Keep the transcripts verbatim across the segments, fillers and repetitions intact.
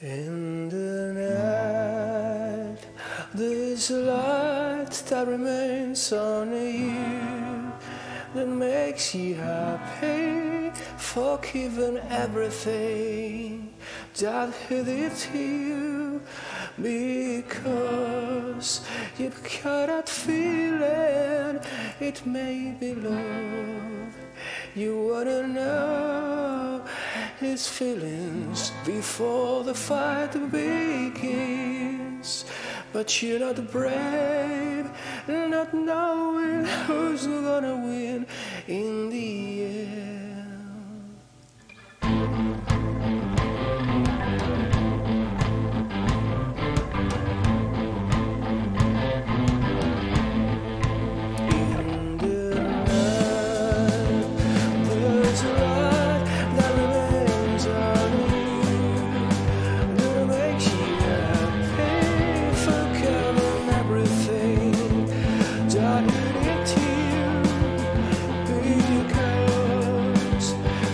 In the night, there's a light that remains on you, that makes you happy, forgiving everything that he did to you, because you've got that feeling, it may be love, you wanna know his feelings before the fight begins, but you're not brave, not knowing who's gonna win in the end. In the night, there's a light that remains on you, that makes you happy, forgiving everything that it to you, because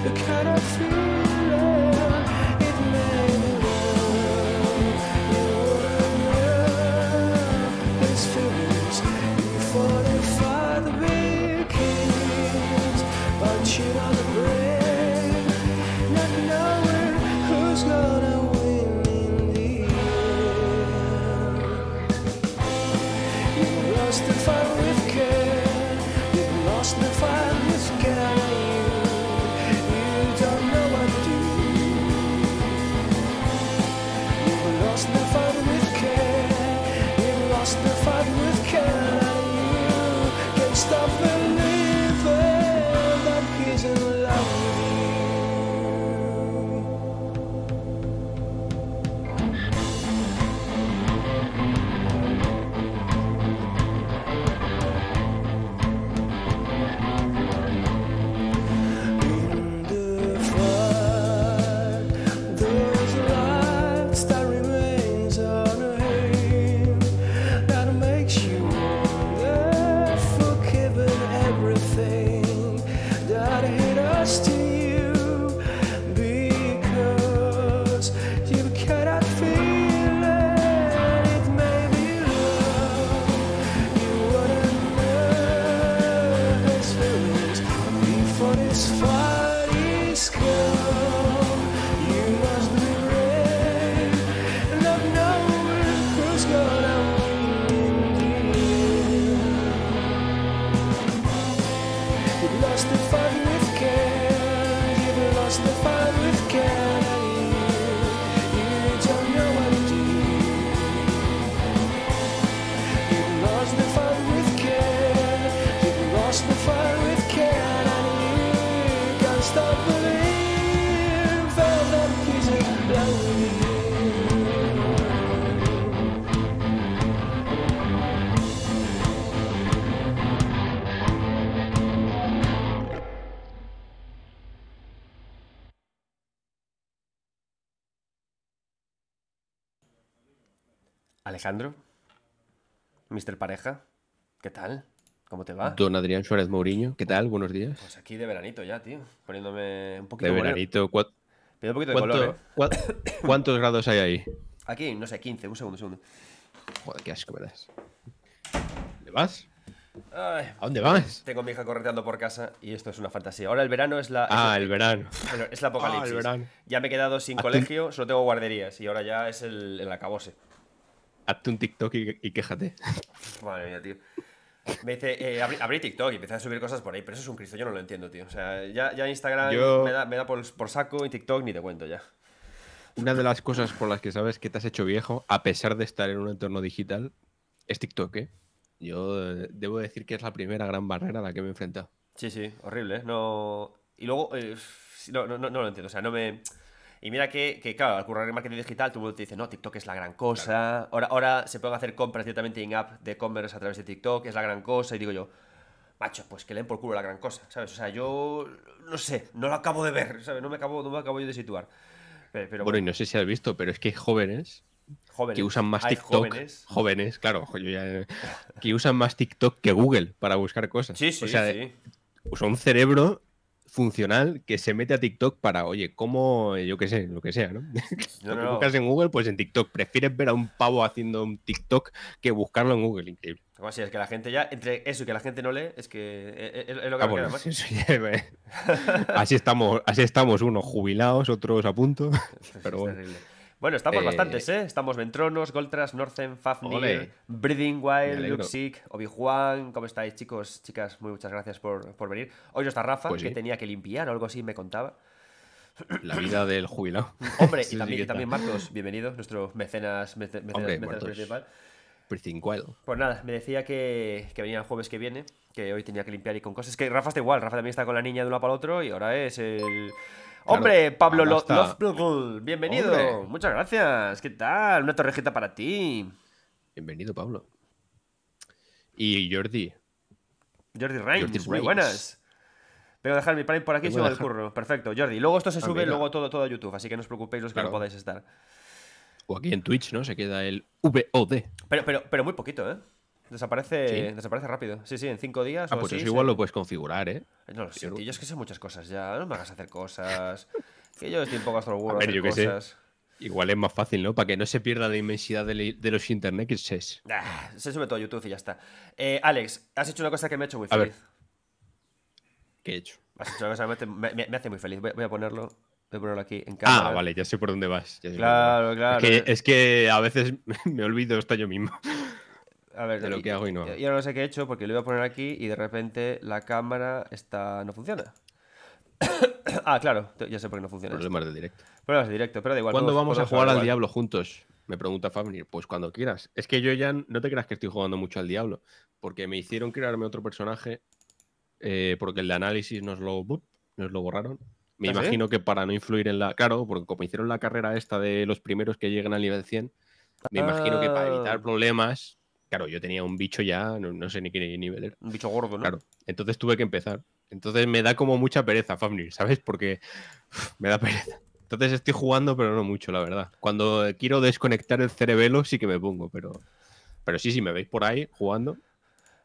the kind of feeling it made me love you, wanna know his feelings before the fight begins, but you know the brain, not knowing who's gonna win in the end. You lost the fight with care, you lost the fight with care, you, you don't know what to do. You lost the fight with care, you lost the fight with care, you can't stop believing that he's in love with you. In the fire, there's a light that remains on him, that makes you wonder, forgiving everything that he does to you, because you cannot feel it, it may be love, you wouldn't know his feelings before his fight is gone. You must be brave, not knowing who's gonna win in the end. You lost the fight with care, you lost the fight with care, you, you don't know what to do. You lost the fight with care, you lost the fight with care, and you can't stop believing that he's in love with you. Alejandro, mister Pareja, ¿qué tal? ¿Cómo te va? Don Adrián Suárez Mourinho, ¿qué tal? Buenos días. Pues aquí de veranito ya, tío. Poniéndome un poquito De moreno. veranito, ¿cuá- Pero un poquito de cuánto- color, ¿eh? cuá- ¿cuántos grados hay ahí? Aquí, no sé, quince, un segundo, un segundo. Joder, qué asco me das. ¿Le vas? Ay, ¿A dónde vas? tengo a mi hija correteando por casa y esto es una fantasía. Ahora el verano es la... Ah, es el verano. el- es la apocalipsis. Ah, el verano. Ya me he quedado sin Hazte un- colegio, solo tengo guarderías y ahora ya es el, el acabose. Hazte un TikTok y, y quéjate. Madre mía, tío. Me dice, eh, abrí, abrí TikTok y empecé a subir cosas por ahí, pero eso es un Cristo, yo no lo entiendo, tío. O sea, ya, ya Instagram Yo- me da, me da por, por saco y TikTok ni te cuento ya. Una de las cosas por las que sabes que te has hecho viejo, a pesar de estar en un entorno digital, es TikTok, ¿eh? Yo eh, debo decir que es la primera gran barrera a la que me he enfrentado. Sí, sí, horrible, ¿eh? No... Y luego, eh, no, no, no, no lo entiendo, o sea, no me... Y mira que, que, claro, al currar en marketing digital, todo el mundo te dice, no, TikTok es la gran cosa. Ahora, ahora se pueden hacer compras directamente in-app de e-commerce a través de TikTok, es la gran cosa. Y digo yo, macho, pues que leen por culo la gran cosa, ¿sabes? O sea, yo no sé, no lo acabo de ver, ¿sabes? No me acabo, no me acabo yo de situar. Pero, pero Bueno, y bueno, no sé si has visto, pero es que hay jóvenes jóvenes, que usan más hay TikTok. jóvenes. Jóvenes, claro, yo ya- que usan más TikTok que Google para buscar cosas. Sí, sí, O sea, sí. usa un cerebro funcional que se mete a TikTok para, oye, ¿cómo? Yo qué sé, lo que sea, ¿no? No, no. Lo que buscas en Google, pues en TikTok. Prefieres ver a un pavo haciendo un TikTok que buscarlo en Google, increíble. ¿Cómo así? Es que la gente ya, entre eso y que la gente no lee, es que es, es lo que ah, bueno, queda, ya, así estamos, así estamos, unos jubilados, otros a punto, pero bueno. Bueno, estamos eh... bastantes, ¿eh? Estamos Ventronos, Goltras, Northern, Fafnir, Breathing Wild, Luxic, Obi-Juan. ¿Cómo estáis, chicos, chicas? Muy muchas gracias por, por venir. Hoy no está Rafa, pues sí, que tenía que limpiar o algo así, me contaba. La vida del jubilado. Hombre, y también, y también Martos, bienvenido, nuestro mecenas, mece, mecenas, Hombre, mecenas principal. Breathing Wild. Pues nada, me decía que, que venía el jueves que viene, que hoy tenía que limpiar y con cosas. Es que Rafa está igual, Rafa también está con la niña de uno para el otro y ahora es el... Claro, ¡hombre, Pablo Lo está... Love... bienvenido! Hombre. Muchas gracias. ¿Qué tal? Una torrejita para ti. Bienvenido, Pablo. Y Jordi. Jordi Reigns. Jordi Reigns. Muy buenas. Vengo a dejar mi plan por aquí y subo el curro. Perfecto, Jordi. Luego esto se sube, Amiga. luego todo, todo a YouTube, así que no os preocupéis los que claro. no podáis estar. O aquí en Twitch, ¿no? Se queda el V O D. Pero, pero, pero muy poquito, ¿eh? Desaparece, ¿Sí? desaparece rápido. Sí, sí, en cinco días. Ah, o pues así, eso igual sí. lo puedes configurar, ¿eh? No lo sé, tío. Yo es que sé muchas cosas ya. No me hagas hacer cosas. Que yo estoy un poco astro-burro. A ver, yo qué sé. Igual es más fácil, ¿no? Para que no se pierda la inmensidad de, de los internet que es. Ah, se sube todo a YouTube y ya está. Eh, Alex, has hecho una cosa que me ha hecho muy feliz. A ver. ¿Qué he hecho? Has hecho una cosa que me, me, me hace muy feliz. Voy, voy a ponerlo. Voy a ponerlo aquí en cámara. Ah, vale, ya sé por dónde vas. Claro, dónde vas. claro. Es que, es que a veces me olvido hasta yo mismo. A ver, de lo que hago y no hago. Yo no sé qué he hecho porque lo iba a poner aquí y de repente la cámara está... no funciona. Ah, claro, ya sé por qué no funciona. Problemas de directo. Problemas de directo, pero da igual. ¿Cuándo vamos a jugar al Diablo juntos? Me pregunta Fafnir. Pues cuando quieras. Es que yo ya no te creas que estoy jugando mucho al Diablo porque me hicieron crearme otro personaje eh, porque el de análisis nos lo, nos lo borraron. Me imagino que para no influir en la... Claro, porque como hicieron la carrera esta de los primeros que llegan al nivel cien, me imagino que para evitar problemas... Claro, yo tenía un bicho ya, no, no sé ni qué nivel era. Un bicho gordo, ¿no? Claro, entonces tuve que empezar. Entonces me da como mucha pereza, Fafnir, ¿sabes? Porque uff, me da pereza. Entonces estoy jugando, pero no mucho, la verdad. Cuando quiero desconectar el cerebelo sí que me pongo, pero, pero sí, sí, me veis por ahí jugando.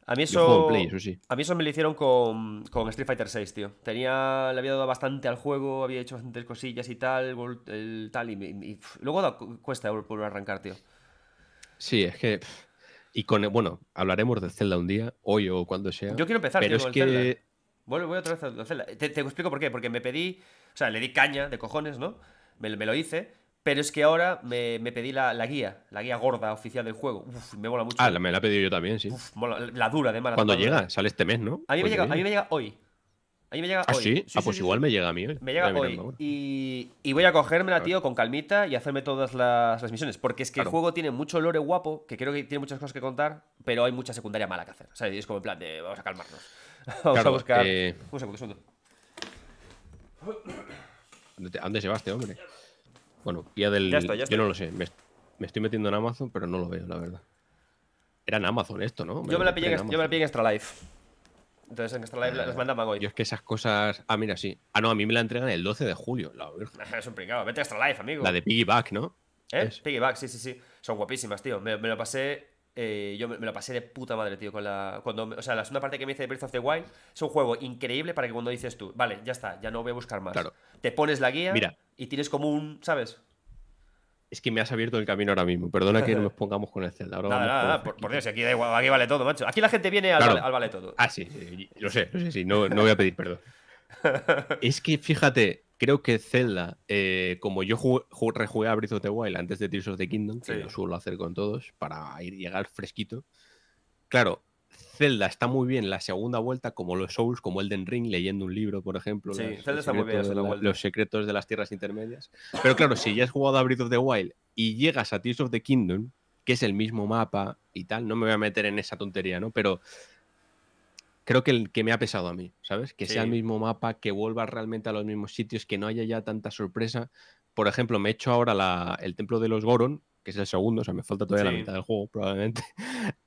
A mí eso, yo juego en Play, eso sí. A mí eso me lo hicieron con, con Street Fighter seis, tío. Tenía, le había dado bastante al juego, había hecho bastantes cosillas y tal, el, tal y, y, y luego da, cuesta volver a arrancar, tío. Sí, es que... Y con, bueno, hablaremos de Zelda un día, hoy o cuando sea. Yo quiero empezar, pero tío, es que... Zelda. Voy, voy otra vez a Zelda. Te, te explico por qué. Porque me pedí... O sea, le di caña de cojones, ¿no? Me, me lo hice. Pero es que ahora me, me pedí la, la guía. La guía gorda oficial del juego. Uf, me mola mucho. Ah, la, me la he pedido yo también, sí. Uf, mola, la dura, además. Cuando llega, dura. Sale este mes, ¿no? A mí me, llega, a mí me llega hoy. A mí me llega ¿Ah, hoy. ¿Sí? Sí, ah, sí, pues sí, igual sí. me llega a mí hoy. Me llega voy hoy. Y, y voy a cogérmela, a tío, con calmita y hacerme todas las, las misiones. Porque es que claro. el juego tiene mucho lore guapo, que creo que tiene muchas cosas que contar, pero hay mucha secundaria mala que hacer. O sea, es como en plan de vamos a calmarnos. Vamos claro, a buscar. Eh... Un segundo, un segundo. ¿A dónde se va este hombre? Bueno, pía del. Ya estoy, ya estoy. Yo no lo sé. Me, me estoy metiendo en Amazon, pero no lo veo, la verdad. Era en Amazon esto, ¿no? Me yo, me la pillé en, en yo me la pillé en Extra Life. Entonces en Extra Live las mandaban hoy. Yo es que esas cosas... Ah, mira, sí. Ah, no, a mí me la entregan el doce de julio. La es un pringado. Vete a Extra Live, amigo. La de Piggyback, ¿no? ¿Eh? Es. Piggyback, sí, sí, sí. Son guapísimas, tío. Me, me lo pasé... Eh, yo me, me lo pasé de puta madre, tío. Con la, cuando, o sea, la segunda parte que me hice de Breath of the Wild es un juego increíble para que cuando dices tú, vale, ya está, ya no voy a buscar más. Claro. Te pones la guía mira. y tienes como un... ¿Sabes? Es que me has abierto el camino ahora mismo. Perdona que no nos pongamos con el Zelda. Ahora nada, nada, nada. Por, por Dios, aquí da igual, aquí vale todo, macho. Aquí la gente viene al, claro. vale, al vale todo. Ah, sí, sí, lo sé, lo sé, sí. No, no voy a pedir perdón. Es que, fíjate, creo que Zelda, eh, como yo jugué, rejugué a Breath of the Wild antes de Tears of the Kingdom, sí. que lo suelo hacer con todos, para ir, llegar fresquito. Claro, Zelda está muy bien la segunda vuelta, como los Souls, como Elden Ring, leyendo un libro, por ejemplo. Sí, los, Zelda está muy bien la segunda vuelta. Los secretos de las tierras intermedias. Pero claro, si ya has jugado a Breath of the Wild y llegas a Tears of the Kingdom, que es el mismo mapa y tal, no me voy a meter en esa tontería, ¿no? Pero creo que, el que me ha pesado a mí, ¿sabes? Que sí. sea el mismo mapa, que vuelva realmente a los mismos sitios, que no haya ya tanta sorpresa. Por ejemplo, me he hecho ahora la, el Templo de los Goron, que es el segundo, o sea, me falta todavía sí. la mitad del juego, probablemente.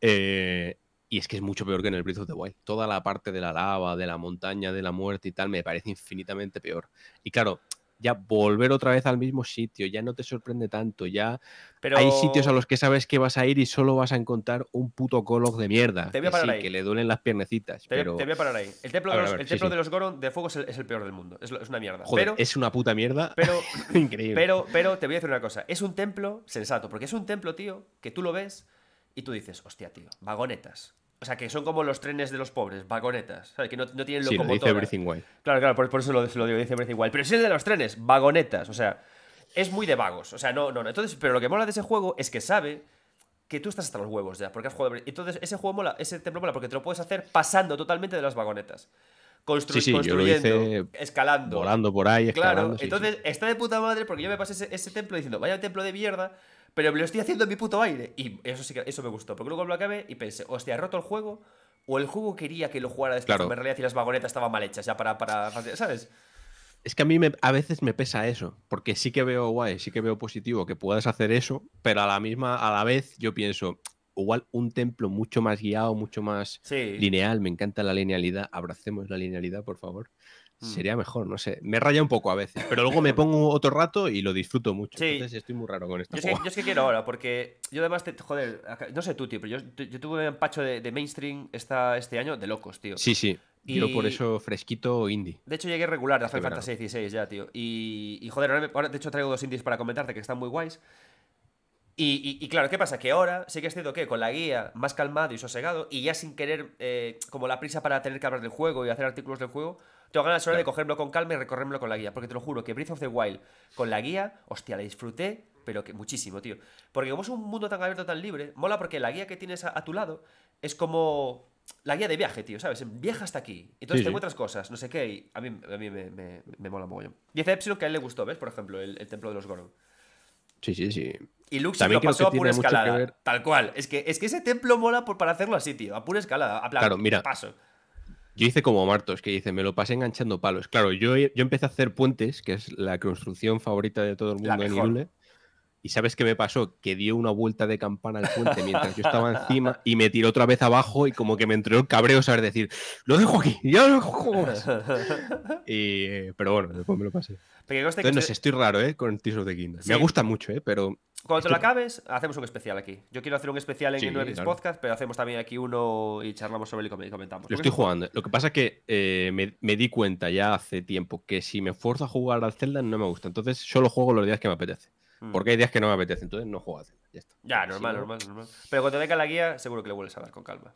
eh... Y es que es mucho peor que en el Breath of the Wild. Toda la parte de la lava, de la montaña, de la muerte y tal, me parece infinitamente peor. Y claro, ya volver otra vez al mismo sitio, ya no te sorprende tanto, ya. Pero... hay sitios a los que sabes que vas a ir y solo vas a encontrar un puto Koloth de mierda. Te voy a parar que, sí, ahí. Que le duelen las piernecitas. Te, pero... te voy a parar ahí. El templo, a ver, a ver, el sí, templo sí. de los Goron de fuego es el, es el peor del mundo. Es, es una mierda. Joder, pero... es una puta mierda. Pero... increíble. Pero, pero te voy a decir una cosa. Es un templo sensato, porque es un templo, tío, que tú lo ves y tú dices, hostia, tío, vagonetas. O sea, que son como los trenes de los pobres, vagonetas. O sea, que no, no tienen locomotora. Sí, lo dice Everything Wild. Claro, claro, por, por eso lo, lo digo, dice Everything Wild. Pero si es de los trenes, vagonetas. O sea, es muy de vagos. O sea, no, no, no. Entonces, pero lo que mola de ese juego es que sabe que tú estás hasta los huevos ya, porque has jugado. Entonces, ese juego mola, ese templo mola, porque te lo puedes hacer pasando totalmente de las vagonetas. Constru sí, sí, construyendo, yo lo hice escalando. Volando por ahí, escalando. Claro, sí, entonces sí. está de puta madre, porque yo me pasé ese, ese templo diciendo, vaya templo de mierda. Pero me lo estoy haciendo en mi puto aire. Y eso sí que eso me gustó. Porque luego lo acabé y pensé, hostia, ¿ha roto el juego? ¿O el juego quería que lo jugara de esta forma? En realidad, y las vagonetas estaban mal hechas ya para, para... ¿sabes? Es que a mí me, a veces me pesa eso. Porque sí que veo guay, sí que veo positivo que puedas hacer eso. Pero a la misma, a la vez, yo pienso... igual un templo mucho más guiado, mucho más sí. lineal. Me encanta la linealidad. Abracemos la linealidad, por favor. Mm. Sería mejor, no sé. Me raya un poco a veces, pero luego me pongo otro rato y lo disfruto mucho. Sí. Entonces estoy muy raro con esto. Yo, yo es que quiero ahora, porque yo además, te, joder, no sé tú, tío, pero yo, yo tuve un empacho de, de mainstream esta, este año de locos, tío. Sí, sí. Y... yo por eso fresquito indie. De hecho llegué regular a Final Fantasy dieciséis ya, tío. Y, y joder, ahora, me, ahora de hecho traigo dos indies para comentarte que están muy guays. Y, y, y claro, ¿qué pasa? Que ahora sí que es cierto que con la guía más calmado y sosegado y ya sin querer, eh, como la prisa para tener que hablar del juego y hacer artículos del juego, tengo ganas ahora claro. de cogérmelo con calma y recorrérmelo con la guía. Porque te lo juro que Breath of the Wild con la guía, hostia, la disfruté, pero que muchísimo, tío. Porque como es un mundo tan abierto, tan libre, mola porque la guía que tienes a, a tu lado es como... la guía de viaje, tío, ¿sabes? Viaja hasta aquí. Entonces sí, te encuentras sí. cosas, no sé qué, y a mí, a mí me, me, me mola mogollón. Y ese Epsilon que a él le gustó, ¿ves? Por ejemplo, el, el templo de los Goron. Sí, sí, sí. Y Luxi lo pasó a pura escalada, ver... tal cual. Es que, es que ese templo mola por, para hacerlo así, tío, a pura escalada, a plan, claro, mira, paso. Yo hice como Martos, que dice, me lo pasé enganchando palos. Claro, yo, yo empecé a hacer puentes, que es la construcción favorita de todo el mundo en Irule. Y ¿sabes qué me pasó? Que dio una vuelta de campana al puente mientras yo estaba encima y me tiró otra vez abajo y como que me entró el cabreo, ¿sabes? Decir, lo dejo aquí, ya lo juego más. Y, pero bueno, después me lo pasé. Entonces, que no sé, estoy raro, ¿eh? Con Tears of the Kingdom. Sí. Me gusta mucho, ¿eh? Pero... cuando estoy... te lo acabes, hacemos un especial aquí. Yo quiero hacer un especial en sí, el Nerds claro. Podcast, pero hacemos también aquí uno y charlamos sobre él y comentamos. Lo estoy es? jugando. Lo que pasa es que eh, me, me di cuenta ya hace tiempo que si me fuerzo a jugar al Zelda no me gusta. Entonces solo juego los días que me apetece. Porque hay días que no me apetece, entonces no juego a Zelda. Ya, está. ya normal, sí, normal, normal. Pero cuando te venga la guía, seguro que le vuelves a dar con calma.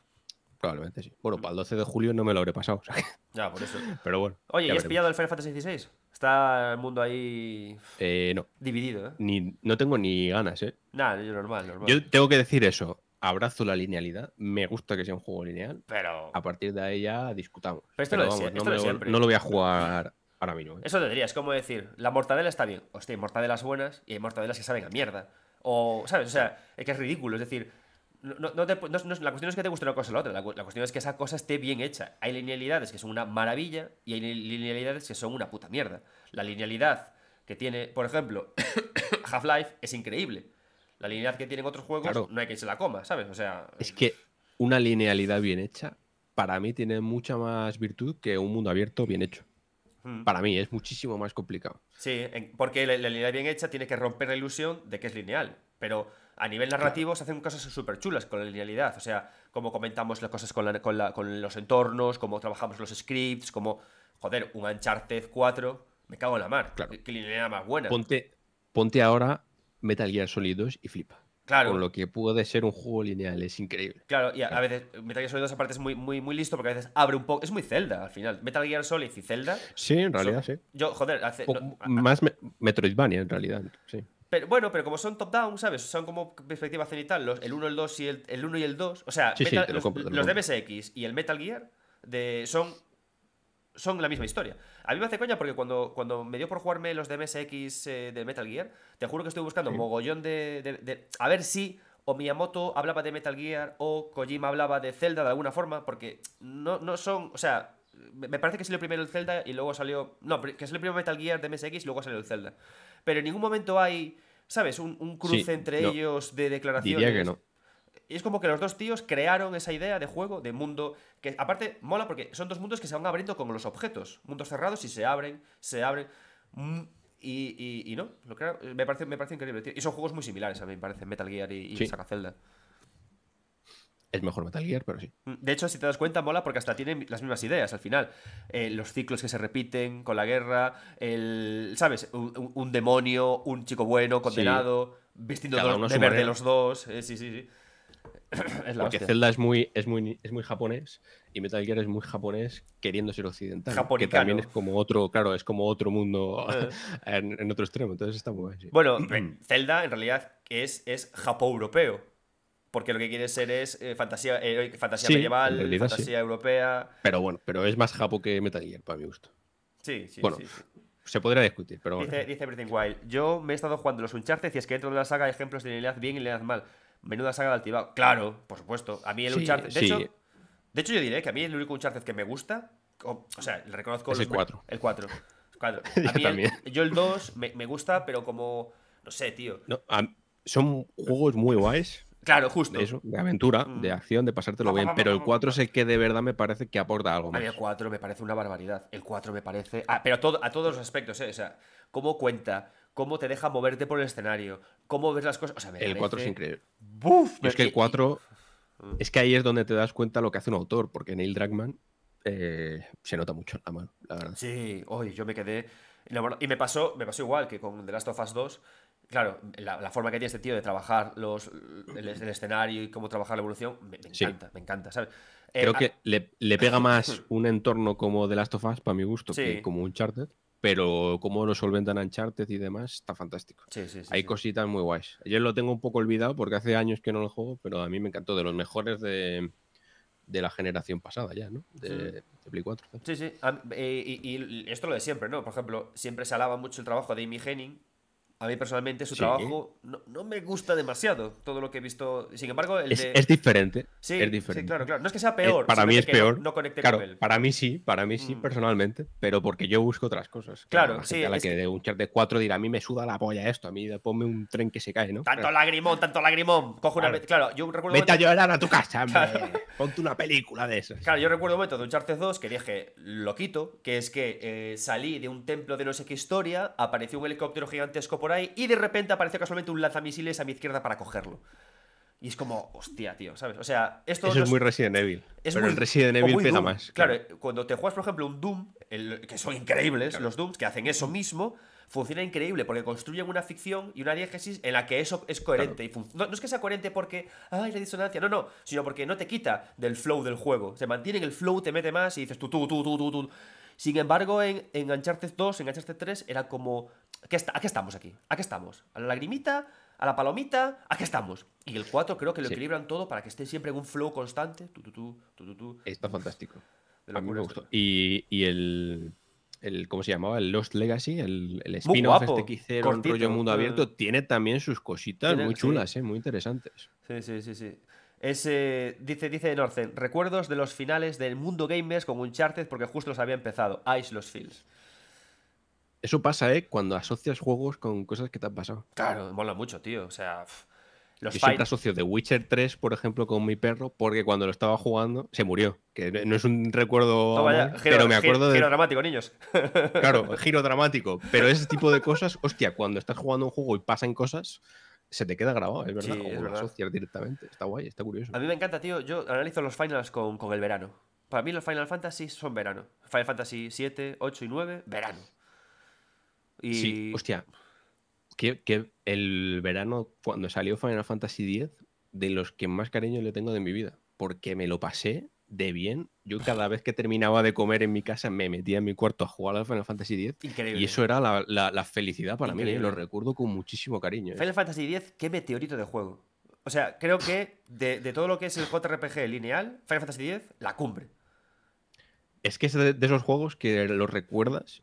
Probablemente sí. Bueno, para el doce de julio no me lo habré pasado. O sea que... ya, por eso. Pero bueno. Oye, ¿y has pillado el Final Fantasy dieciséis? ¿Está el mundo ahí eh, no. dividido? ¿eh? Ni, no tengo ni ganas, ¿eh? Nada, normal, normal. Yo tengo que decir eso. Abrazo la linealidad. Me gusta que sea un juego lineal. Pero... a partir de ahí ya discutamos. Pero esto, pero, lo, vamos, esto no, lo, siempre. no lo voy a jugar... ahora mismo, ¿eh? Eso te diría, es como decir, la mortadela está bien. Hostia, hay mortadelas buenas y hay mortadelas que saben a mierda. O, ¿sabes? O sea, es que es ridículo. Es decir, no, no te, no, no, la cuestión es que te guste una cosa o la otra. La, la cuestión es que esa cosa esté bien hecha. Hay linealidades que son una maravilla y hay linealidades que son una puta mierda. La linealidad que tiene, por ejemplo, Half-Life es increíble. La linealidad que tienen otros juegos claro. no hay que se la coma, ¿sabes? O sea... es que una linealidad bien hecha para mí tiene mucha más virtud que un mundo abierto bien hecho. Para mí es muchísimo más complicado. Sí, porque la, la linealidad bien hecha tiene que romper la ilusión de que es lineal. Pero a nivel narrativo claro. se hacen cosas súper chulas con la linealidad. O sea, como comentamos las cosas con, la, con, la, con los entornos, como trabajamos los scripts, como, joder, un Uncharted cuatro, me cago en la mar. Claro. Qué linealidad más buena. Ponte, ponte ahora Metal Gear Solid dos y flipa. Claro. Con lo que puede ser un juego lineal, es increíble. Claro, y a, claro. a veces Metal Gear Solid dos aparte es muy, muy, muy listo porque a veces abre un poco... es muy Zelda al final. Metal Gear Solid y Zelda... sí, en realidad son... sí. Yo, joder... hace... o, no, a... más me... Metroidvania en realidad, sí. Pero, bueno, pero como son top-down, ¿sabes? Son como perspectiva cenital, los, el uno, el dos y el, el uno y el dos. O sea, sí, Metal... sí, lo compro, los, los D M S X y el Metal Gear de... son... son la misma historia. A mí me hace coña porque cuando, cuando me dio por jugarme los D M S X eh, de Metal Gear, te juro que estuve buscando sí. mogollón de, de, de... a ver si o Miyamoto hablaba de Metal Gear o Kojima hablaba de Zelda de alguna forma, porque no, no son... o sea, me parece que salió primero el Zelda y luego salió... no, que es el primero Metal Gear de D M S X y luego salió el Zelda. Pero en ningún momento hay, ¿sabes? Un, un cruce sí, entre no. ellos de declaraciones. Diría que no. Y es como que los dos tíos crearon esa idea de juego, de mundo, que aparte mola porque son dos mundos que se van abriendo con los objetos. Mundos cerrados y se abren, se abren. Y, Y, y, y no, lo que era, me, parece, me parece increíble, tío. Y son juegos muy similares, a mí me parece, Metal Gear y, y sí. Saga Zelda. Es mejor Metal Gear, pero sí. De hecho, si te das cuenta, mola porque hasta tienen las mismas ideas al final. Eh, los ciclos que se repiten con la guerra, el, ¿sabes? Un, un demonio, un chico bueno, condenado, sí. Vestiendo dos, de verde los dos. Eh, sí, sí, sí. Es la porque hostia. Zelda es muy, es, muy, es muy japonés y Metal Gear es muy japonés queriendo ser occidental. Japonicano. Que también es como otro, claro, es como otro mundo eh. en, en otro extremo. Entonces está muy bien. Sí. Bueno, Zelda en realidad es, es japo-europeo. Porque lo que quiere ser es eh, fantasía, eh, fantasía sí, medieval, realidad, fantasía sí. europea. Pero bueno, pero es más japo que Metal Gear, para mi gusto. Sí, sí, bueno, sí, sí. Se podría discutir, pero dice, bueno. Dice Breath of the Wild, yo me he estado jugando los Uncharted y es que dentro de la saga hay ejemplos de linealidad bien y linealidad mal. Menuda saga de altibao. Claro, por supuesto. A mí el sí, Uncharted... De, sí. hecho, de hecho, yo diré que a mí el único Uncharted que me gusta... O, o sea, le reconozco... Es los, el cuatro. El cuatro. Claro. A mí yo, el, yo el dos me, me gusta, pero como... No sé, tío. No, a, son juegos muy guays. Claro, justo. De, eso, de aventura, mm. de acción, de pasártelo bien. Pero el cuatro es el que de verdad me parece que aporta algo más. A mí el cuatro me parece una barbaridad. El cuatro me parece... Ah, pero a, todo, a todos los aspectos, ¿eh? O sea, cómo cuenta, cómo te deja moverte por el escenario, cómo ves las cosas... O sea, me el parece... cuatro es increíble. ¡Buf! Pero es que el cuatro... Y... Es que ahí es donde te das cuenta lo que hace un autor, porque Neil Druckmann eh, se nota mucho en la mano, la verdad. Sí, hoy yo me quedé... Y me pasó, me pasó igual que con The Last of Us dos. Claro, la, la forma que tiene este tío de trabajar los, el, el escenario y cómo trabajar la evolución, me, me encanta, sí. me encanta, ¿sabes? Eh, Creo que a... le, le pega más un entorno como The Last of Us, para mi gusto, sí. que como Uncharted, pero cómo lo solventan Uncharted y demás, está fantástico. Sí, sí, sí, Hay sí. cositas muy guays. Yo lo tengo un poco olvidado porque hace años que no lo juego, pero a mí me encantó, de los mejores de... de la generación pasada ya, ¿no? De, sí. de Play cuatro. ¿No? Sí, sí. Y, y, y esto lo de siempre, ¿no? Por ejemplo, siempre se alaba mucho el trabajo de Amy Henning. A mí personalmente su sí. trabajo no, no me gusta demasiado todo lo que he visto. Sin embargo, el es, de... es diferente. Sí, es diferente. Sí, claro, claro. No es que sea peor. Es, para mí es que peor. No, no conecte claro, con él. Para mí sí, para mí sí, mm. personalmente. Pero porque yo busco otras cosas. Claro, claro la sí. A la que, que de un Uncharted cuatro dirá, a mí me suda la polla esto. A mí ponme un tren que se cae, ¿no? Tanto claro. lagrimón, tanto lagrimón. Cojo claro. una... Claro, yo recuerdo... Vete momento... a llorar a tu casa, claro. Ponte una película de esas. Claro, yo recuerdo un momento de Uncharted dos que dije, lo quito, que es que eh, salí de un templo de no sé qué historia, apareció un helicóptero gigantesco por por ahí y de repente apareció casualmente un lanzamisiles a mi izquierda para cogerlo. Y es como, hostia, tío, ¿sabes? O sea, esto... Eso no es muy Resident Evil. Es pero muy, el Resident Evil pega más. Claro. claro, cuando te juegas, por ejemplo, un Doom, el, que son increíbles claro. los Dooms, que hacen eso mismo, funciona increíble porque construyen una ficción y una diégesis en la que eso es coherente. Claro. Y no, no es que sea coherente porque, ay, la disonancia, no, no, sino porque no te quita del flow del juego. Se mantiene en el flow, te mete más y dices tú, tú, tú, tú, tú, tú. Sin embargo, en, en Uncharted dos, en Uncharted tres, era como... ¿A qué, está, ¿A qué estamos aquí? ¿A qué estamos? ¿A la lagrimita? ¿A la palomita? ¿A qué estamos? Y el cuatro creo que lo sí. equilibran todo para que esté siempre en un flow constante. Tu, tu, tu, tu, tu. Está fantástico. A mí me gustó. Y, y el, el... ¿Cómo se llamaba? El Lost Legacy, el, el spin-off este que hicieron, rollo mundo abierto, uh, tiene también sus cositas tiene, muy chulas, sí. eh, muy interesantes. Sí, sí, sí, sí. Es, eh, dice, dice Northern, recuerdos de los finales del mundo gamers con Uncharted porque justo los había empezado. Ice Los Fields. Eso pasa, ¿eh? Cuando asocias juegos con cosas que te han pasado. Claro, mola mucho, tío. O sea, pff, los yo siempre asocio The Witcher tres, por ejemplo, con mi perro porque cuando lo estaba jugando se murió. Que no es un recuerdo... No, vaya, mal, giro, pero me acuerdo giro, de... giro dramático, niños. Claro, giro dramático. Pero ese tipo de cosas, hostia, cuando estás jugando un juego y pasan cosas... Se te queda grabado, es verdad, sí, o lo asocias directamente. Está guay, está curioso. A mí me encanta, tío. Yo analizo los finals con, con el verano. Para mí los Final Fantasy son verano. Final Fantasy siete, ocho y nueve, verano. Y... Sí, hostia. Que, que el verano, cuando salió Final Fantasy diez, de los que más cariño le tengo de mi vida. Porque me lo pasé de bien. Yo cada vez que terminaba de comer en mi casa me metía en mi cuarto a jugar a Final Fantasy diez. Increíble. Y eso era la, la, la felicidad para Increíble. mí. Lo recuerdo con muchísimo cariño. ¿Eh? Final Fantasy diez, qué meteorito de juego. O sea, creo que de, de todo lo que es el J R P G lineal, Final Fantasy diez, la cumbre. Es que es de, de esos juegos que los recuerdas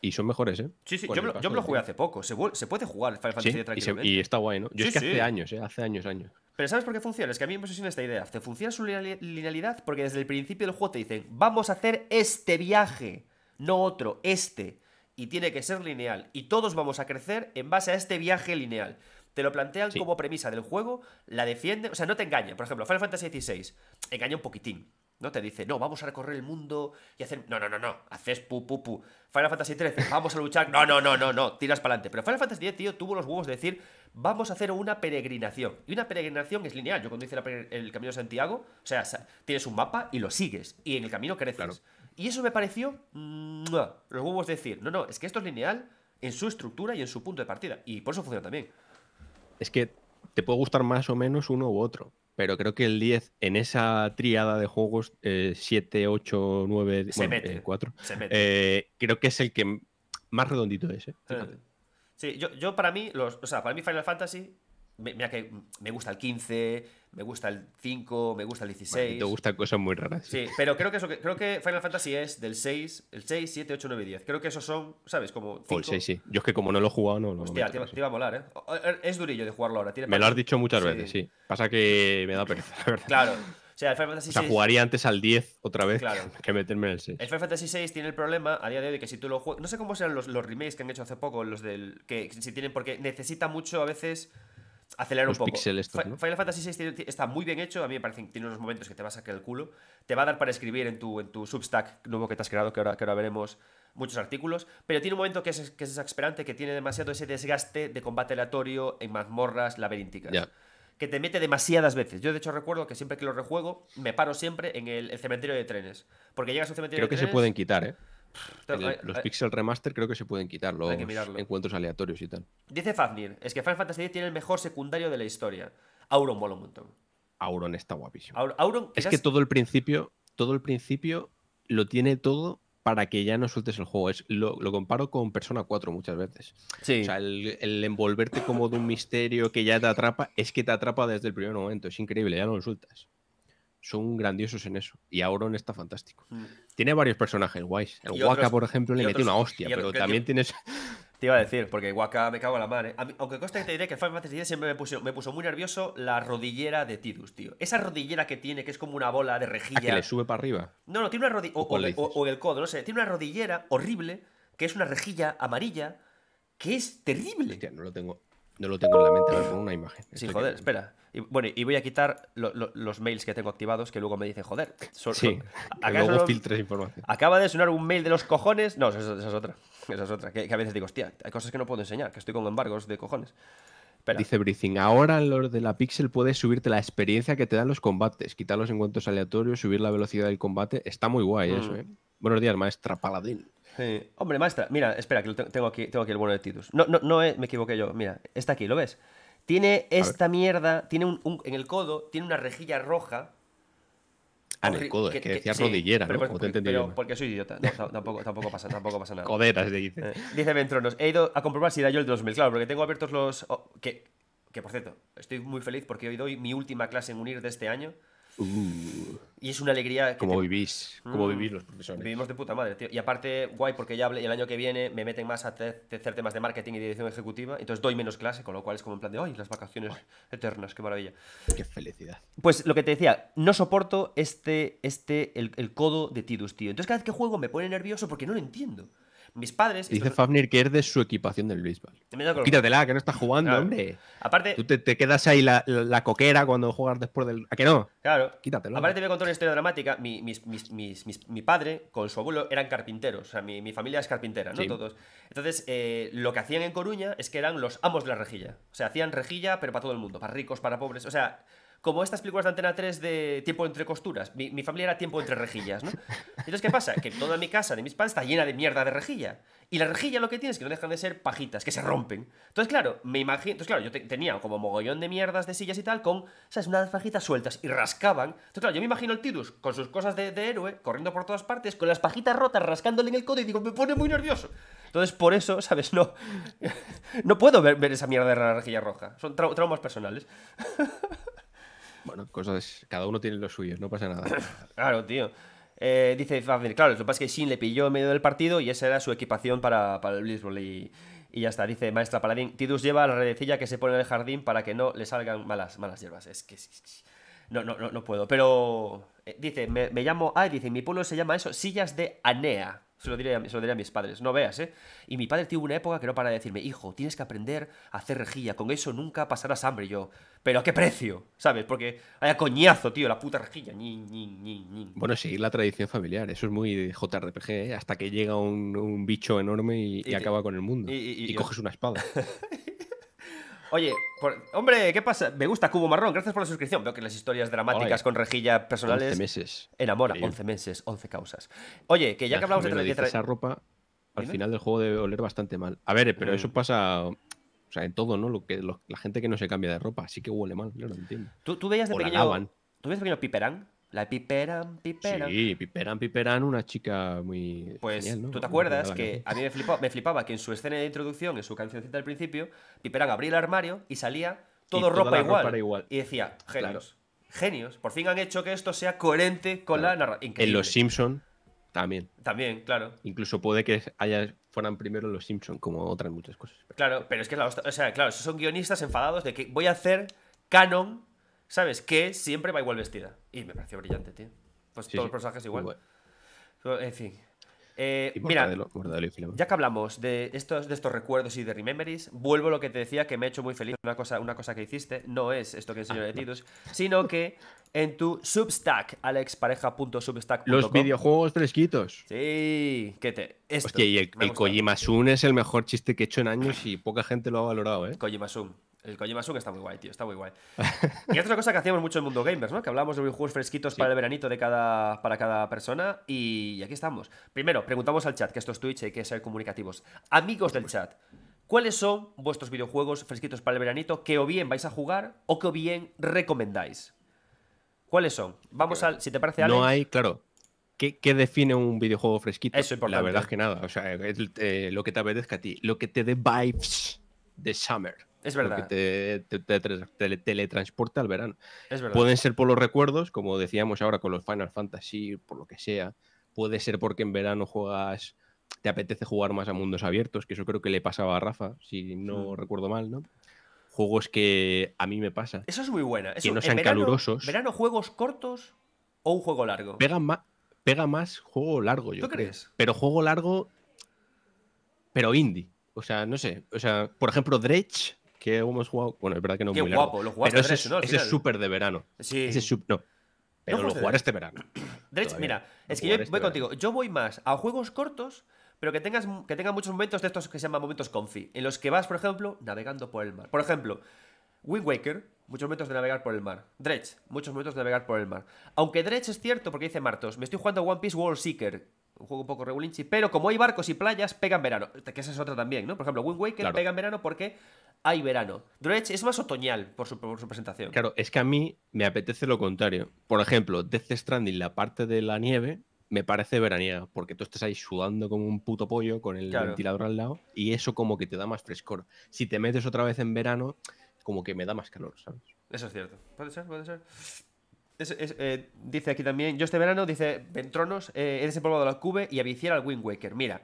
y son mejores, ¿eh? Sí, sí, yo, lo, yo me lo jugué hace poco. Se, se puede jugar Final Fantasy diez sí, tranquilamente. Y, se, y está guay, ¿no? Yo sí, es que sí. hace años, ¿eh? Hace años, años. Pero ¿sabes por qué funciona? Es que a mí me obsesiona esta idea. Te funciona su linealidad porque desde el principio del juego te dicen vamos a hacer este viaje, no otro, este. Y tiene que ser lineal. Y todos vamos a crecer en base a este viaje lineal. Te lo plantean sí. como premisa del juego, la defienden... O sea, no te engañan. Por ejemplo, Final Fantasy dieciséis engaña un poquitín. No te dice, no, vamos a recorrer el mundo y hacer... No, no, no, no, haces pu, pu, pu. Final Fantasy trece, vamos a luchar... No, no, no, no, no, tiras para adelante. Pero Final Fantasy diez, tío, tuvo los huevos de decir, vamos a hacer una peregrinación. Y una peregrinación es lineal. Yo cuando hice la el Camino de Santiago, o sea, tienes un mapa y lo sigues. Y en el camino creces. Claro. Y eso me pareció... Los huevos de decir, no, no, es que esto es lineal en su estructura y en su punto de partida. Y por eso funciona también. Es que te puede gustar más o menos uno u otro. Pero creo que el diez, en esa tríada de juegos, eh, siete, ocho, nueve, se bueno, mete, eh, cuatro, se mete. Eh, creo que es el que más redondito es. ¿Eh? Sí, yo, yo para mí, los, o sea, para mí Final Fantasy, me, mira que me gusta el quince, me gusta el cinco, me gusta el dieciséis. Bueno, te gustan cosas muy raras. Sí, sí, pero creo que, eso, creo que Final Fantasy es del seis, el seis, siete, ocho, nueve y diez. Creo que esos son, ¿sabes? Como cinco. Oh, el seis, sí. Yo es que como no lo he jugado, no lo no Hostia, te, te iba a molar, ¿eh? Es durillo de jugarlo ahora. Tiene me lo has dicho muchas sí. veces, sí. Pasa que me da pereza, la verdad. Claro. O sea, el Final Fantasy o sea, seis... jugaría antes al diez otra vez claro. que meterme en el seis. El Final Fantasy seis tiene el problema a día de hoy que si tú lo juegas... No sé cómo serán los, los remakes que han hecho hace poco, los del... que si tienen porque necesita mucho a veces... acelerar un poco. Estos, ¿no? Final Fantasy seis está muy bien hecho. A mí me parece que tiene unos momentos que te va a sacar el culo. Te va a dar para escribir en tu, en tu Substack nuevo que te has creado, que ahora, que ahora veremos muchos artículos. Pero tiene un momento que es, que es exasperante, que tiene demasiado ese desgaste de combate aleatorio en mazmorras laberínticas. Yeah. Que te mete demasiadas veces. Yo, de hecho, recuerdo que siempre que lo rejuego, me paro siempre en el, el cementerio de trenes. Porque llegas a un cementerio Creo de trenes... Creo que se pueden quitar, ¿eh? El, hay, los hay, Pixel Remaster creo que se pueden quitar los encuentros aleatorios y tal. Dice Fafnir, es que Final Fantasy diez tiene el mejor secundario de la historia. Auron mola un montón. Auron está guapísimo. Auron, Auron, es que todo el principio, todo el principio lo tiene todo para que ya no sueltes el juego. Es, lo, lo comparo con Persona cuatro muchas veces. Sí. O sea, el, el envolverte como de un misterio que ya te atrapa, es que te atrapa desde el primer momento. Es increíble, ya no lo sueltas. Son grandiosos en eso. Y Auron está fantástico. Mm. Tiene varios personajes guays. El Waka, otros, por ejemplo, le mete una hostia, pero también te... tienes... Te iba a decir, porque Waka me cago en la mar, ¿eh? A mí, aunque consta que te diré que Final Fantasy diez siempre me puso, me puso muy nervioso la rodillera de Tidus, tío. Esa rodillera que tiene, que es como una bola de rejilla. ¿A que le sube para arriba? No, no, tiene una rodillera... O, o, o, o el codo, no sé. Tiene una rodillera horrible, que es una rejilla amarilla, que es terrible. Hostia, no lo tengo... No lo tengo en la mente, a ver, pon una imagen. Sí, Estoy joder, aquí. espera. Y, bueno, y voy a quitar lo, lo, los mails que tengo activados que luego me dicen, joder. So, sí, so, luego no, filtres información. Acaba de sonar un mail de los cojones. No, esa, esa es otra. Esa es otra. Que, que a veces digo, hostia, hay cosas que no puedo enseñar, que estoy con embargos de cojones. Espera. Dice Breathing, ahora los de la Pixel puedes subirte la experiencia que te dan los combates, quitar los encuentros aleatorios, subir la velocidad del combate. Está muy guay mm. eso, ¿eh? Buenos días, Maestra Paladín. Sí. Hombre, maestra, mira, espera, que tengo aquí, tengo aquí el bueno de Tidus. No, no, no eh, me equivoqué yo, mira, está aquí, ¿lo ves? Tiene esta mierda, tiene un, un, en el codo, tiene una rejilla roja. Ah, en el codo, que, es que decía sí, rodillera, pero, ¿no? Porque, te pero porque soy idiota, no, tampoco, tampoco, pasa, tampoco pasa nada. Coderas, te dice. Eh, dice Ventronos, he ido a comprobar si da yo el dos mil, claro, porque tengo abiertos los... Oh, que, que, por cierto, estoy muy feliz porque hoy doy mi última clase en UNIR de este año. Uh, y es una alegría que como te... vivís mm. como vivís los profesores, vivimos de puta madre, tío. Y aparte guay porque ya hablé y el año que viene me meten más a hacer temas de marketing y dirección ejecutiva, entonces doy menos clase, con lo cual es como en plan de ay, las vacaciones ay. eternas, qué maravilla, qué felicidad. Pues lo que te decía, no soporto este, este el, el codo de Tidus, tío. Entonces cada vez que juego me pone nervioso porque no lo entiendo. Mis padres... Dice estos... Fafnir que es de su equipación del béisbol. Quítatela, que no estás jugando, claro. hombre. Aparte... Tú te, te quedas ahí la, la, la coquera cuando juegas después del... ¿A que no? Claro. Quítatelo. Aparte te voy a contar una historia dramática. Mi, mis, mis, mis, mis, mi padre con su abuelo eran carpinteros. O sea, mi, mi familia es carpintera, ¿no? Sí. Todos. Entonces, eh, lo que hacían en Coruña es que eran los amos de la rejilla. O sea, hacían rejilla, pero para todo el mundo. Para ricos, para pobres. O sea... Como estas películas de Antena tres de tiempo entre costuras. Mi, mi familia era tiempo entre rejillas, ¿no? Entonces, ¿qué pasa? Que toda mi casa de mis padres está llena de mierda de rejilla. Y la rejilla lo que tiene es que no dejan de ser pajitas, que se rompen. Entonces, claro, me imagino... Entonces, claro, yo te, tenía como mogollón de mierdas de sillas y tal con, ¿sabes? Unas pajitas sueltas y rascaban. Entonces, claro, yo me imagino el Tidus con sus cosas de, de héroe, corriendo por todas partes, con las pajitas rotas, rascándole en el codo y digo, me pone muy nervioso. Entonces, por eso, ¿sabes? No, no puedo ver, ver esa mierda de la rejilla roja. Son trau traumas personales. Bueno, cosas... Cada uno tiene los suyos, no pasa nada. Claro, tío. Eh, dice Fafnir, claro, lo que pasa es que Shin le pilló en medio del partido y esa era su equipación para, para el béisbol y, y ya está. Dice Maestra Paladín, Tidus lleva la redecilla que se pone en el jardín para que no le salgan malas, malas hierbas. Es que... No, no, no, no puedo. Pero... Eh, dice, me, me llamo... Ah, dice, mi pueblo se llama eso, sillas de Anea. Se lo diré a, se lo diré a mis padres, no veas, ¿eh? Y mi padre tuvo una época que no para de decirme, hijo, tienes que aprender a hacer rejilla, con eso nunca pasarás hambre. Y yo, ¿pero a qué precio? ¿Sabes? Porque vaya coñazo, tío, la puta rejilla. Ñi, Ñi, Ñi, Ñi. Bueno, seguir la tradición familiar, eso es muy J R P G, ¿eh? Hasta que llega un, un bicho enorme y, y, y acaba con el mundo. Y, y, y, y coges una espada. Oye, por... hombre, ¿qué pasa? Me gusta Cubo Marrón, gracias por la suscripción. Veo que las historias dramáticas Ay, con rejilla personales... once meses. Enamora, Increíble. once meses, once causas. Oye, que ya, ya que hablamos de... tradición tra... Esa ropa al ¿Dime? final del juego debe oler bastante mal. A ver, pero mm. eso pasa... O sea, en todo, ¿no? Lo que, lo, la gente que no se cambia de ropa, sí que huele mal, yo no lo entiendo. ¿Tú, tú veías de o pequeño... lavan. ¿Tú veías de pequeño Piperan? La de Piperan, Piperan. Sí, Piperan, Piperan, una chica muy... Pues genial, ¿no? Tú te acuerdas no, que a mí me flipaba, me flipaba que en su escena de introducción, en su cancioncita del principio, Piperan abría el armario y salía todo y ropa, igual, ropa igual. Y decía, genios, claro. genios, por fin han hecho que esto sea coherente con claro. la narrativa. En Los Simpson también. También, claro. Incluso puede que haya... fueran primero Los Simpson, como otras muchas cosas. Claro, pero es que la... O sea, claro, son guionistas enfadados de que voy a hacer canon... ¿Sabes? Que siempre va igual vestida. Y me pareció brillante, tío. Pues sí, todos sí. los personajes igual. Bueno. En fin. Eh, mira, de lo, de lo ya que hablamos de estos, de estos recuerdos y de Rememories, vuelvo a lo que te decía que me ha hecho muy feliz. Una cosa, una cosa que hiciste no es esto que enseñó ah, de Tidus, no. sino que en tu Substack, alex pareja punto substack punto com. Los videojuegos fresquitos. Sí, que te... Esto, Hostia, y el, el Kojimasun es el mejor chiste que he hecho en años y poca gente lo ha valorado, ¿eh? Kojimasun. El Kojimasun está muy guay, tío, está muy guay. Y otra cosa que hacíamos mucho en Mundo Gamers, ¿no? Que hablábamos de videojuegos fresquitos sí. para el veranito de cada, para cada persona. Y aquí estamos. Primero, preguntamos al chat, que esto es Twitch y hay que ser comunicativos. Amigos del chat, ¿cuáles son vuestros videojuegos fresquitos para el veranito que o bien vais a jugar o que o bien recomendáis? ¿Cuáles son? Vamos al... Si te parece, Alex... No hay, claro... ¿Qué, ¿Qué define un videojuego fresquito? Eso es importante. La verdad es que nada. O sea, es, eh, lo que te apetezca a ti. Lo que te dé vibes de summer. Es verdad. Lo que te, te, te, te teletransporta al verano. Es verdad. Pueden ser por los recuerdos, como decíamos ahora con los Final Fantasy, por lo que sea. Puede ser porque en verano juegas... Te apetece jugar más a mundos abiertos, que eso creo que le pasaba a Rafa, si no mm. recuerdo mal, ¿no? Juegos que a mí me pasa. Eso es muy buena. Eso, que no sean verano, calurosos. ¿Verano juegos cortos o un juego largo? Pegan más... Pega más juego largo, yo creo. ¿Tú crees? Pero juego largo, pero indie. O sea, no sé. O sea, por ejemplo, Dredge, que hemos jugado... Bueno, es verdad que no es muy largo. Qué guapo, lo jugaste Dredge, ese, ¿no? Ese es súper de verano. Sí. Ese es sub... No, pero no lo jugaré este verano. Dredge, Todavía. mira, es que yo voy este contigo. Verano. Yo voy más a juegos cortos, pero que tengas que tengan muchos momentos de estos que se llaman momentos comfy, en los que vas, por ejemplo, navegando por el mar. Por ejemplo, Wind Waker... Muchos momentos de navegar por el mar. Dredge, muchos momentos de navegar por el mar. Aunque Dredge es cierto, porque dice Martos, me estoy jugando One Piece World Seeker, un juego un poco regulinchi, pero como hay barcos y playas, pega en verano. Que esa es otra también, ¿no? Por ejemplo, Wind Waker claro. pega en verano porque hay verano. Dredge es más otoñal por su, por su presentación. Claro, es que a mí me apetece lo contrario. Por ejemplo, Death Stranding, la parte de la nieve, me parece veraniega, porque tú estás ahí sudando como un puto pollo con el claro. ventilador al lado, y eso como que te da más frescor. Si te metes otra vez en verano... como que me da más calor, ¿sabes? Eso es cierto. Puede ser, puede ser. Es, es, eh, dice aquí también, yo este verano, dice Ventronos, eh, he desempolvado la Cube y aviciera al Wind Waker. Mira.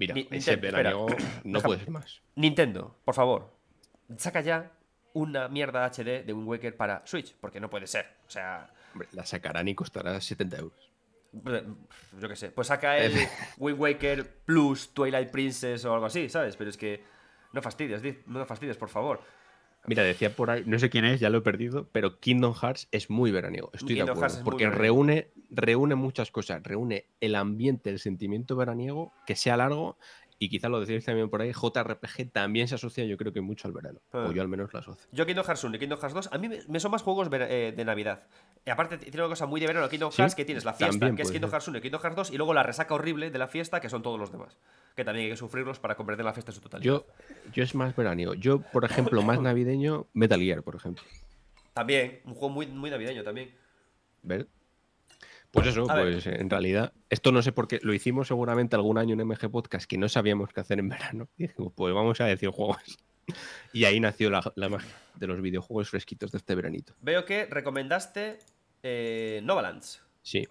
Mira, Ni ese verano no puede ser más. Nintendo, por favor, saca ya una mierda H D de Wind Waker para Switch, porque no puede ser. O sea... Hombre, la sacarán y costará setenta euros. Yo qué sé. Pues saca el Wind Waker Plus, Twilight Princess o algo así, ¿sabes? Pero es que no fastidies, no fastidies, por favor. Mira, decía por ahí, no sé quién es, ya lo he perdido, pero Kingdom Hearts es muy veraniego, estoy Kingdom de acuerdo, porque reúne, reúne muchas cosas, reúne el ambiente, el sentimiento veraniego, que sea largo, y quizás lo decís también por ahí, J R P G también se asocia yo creo que mucho al verano, ah. o yo al menos lo asocio. Yo Kingdom Hearts uno y Kingdom Hearts dos, a mí me son más juegos de Navidad. Y aparte tiene una cosa muy de verano, Kingdom Hearts, ¿Sí? que tienes la fiesta, que es Kingdom Hearts uno y Kingdom Hearts dos, y luego la resaca horrible de la fiesta, que son todos los demás. Que también hay que sufrirlos para convertir la fiesta en su totalidad. Yo, yo es más veraniego. Yo, por ejemplo, más navideño, Metal Gear, por ejemplo. También, un juego muy, muy navideño también. ¿Ves? Pues eso, a pues ver. en realidad, esto no sé por qué, lo hicimos seguramente algún año en M G Podcast que no sabíamos qué hacer en verano. Y dijimos, pues vamos a decir juegos. Y ahí nació la, la magia de los videojuegos fresquitos de este veranito. Veo que recomendaste... Eh, No Balance. Sí.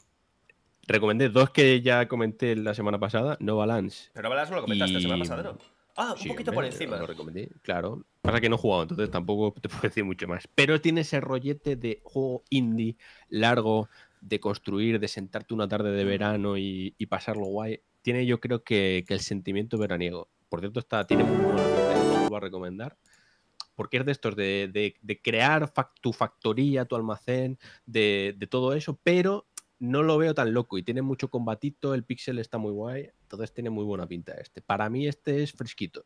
Recomendé dos que ya comenté la semana pasada. No Balance. Pero No Balance no lo comentaste y... la semana pasada, ¿no? Ah, un sí, poquito hombre, por encima. Lo recomendé, claro. Pasa que no he jugado, entonces tampoco te puedo decir mucho más. Pero tiene ese rollete de juego indie largo, de construir, de sentarte una tarde de verano y, y pasarlo guay. tiene, yo creo que, que el sentimiento veraniego. Por cierto, está, tiene muy buena pinta, lo vuelvo a recomendar. Porque es de estos, de, de, de crear fact, tu factoría, tu almacén, de, de todo eso, pero no lo veo tan loco y tiene mucho combatito, el pixel está muy guay, entonces tiene muy buena pinta este. Para mí este es fresquito.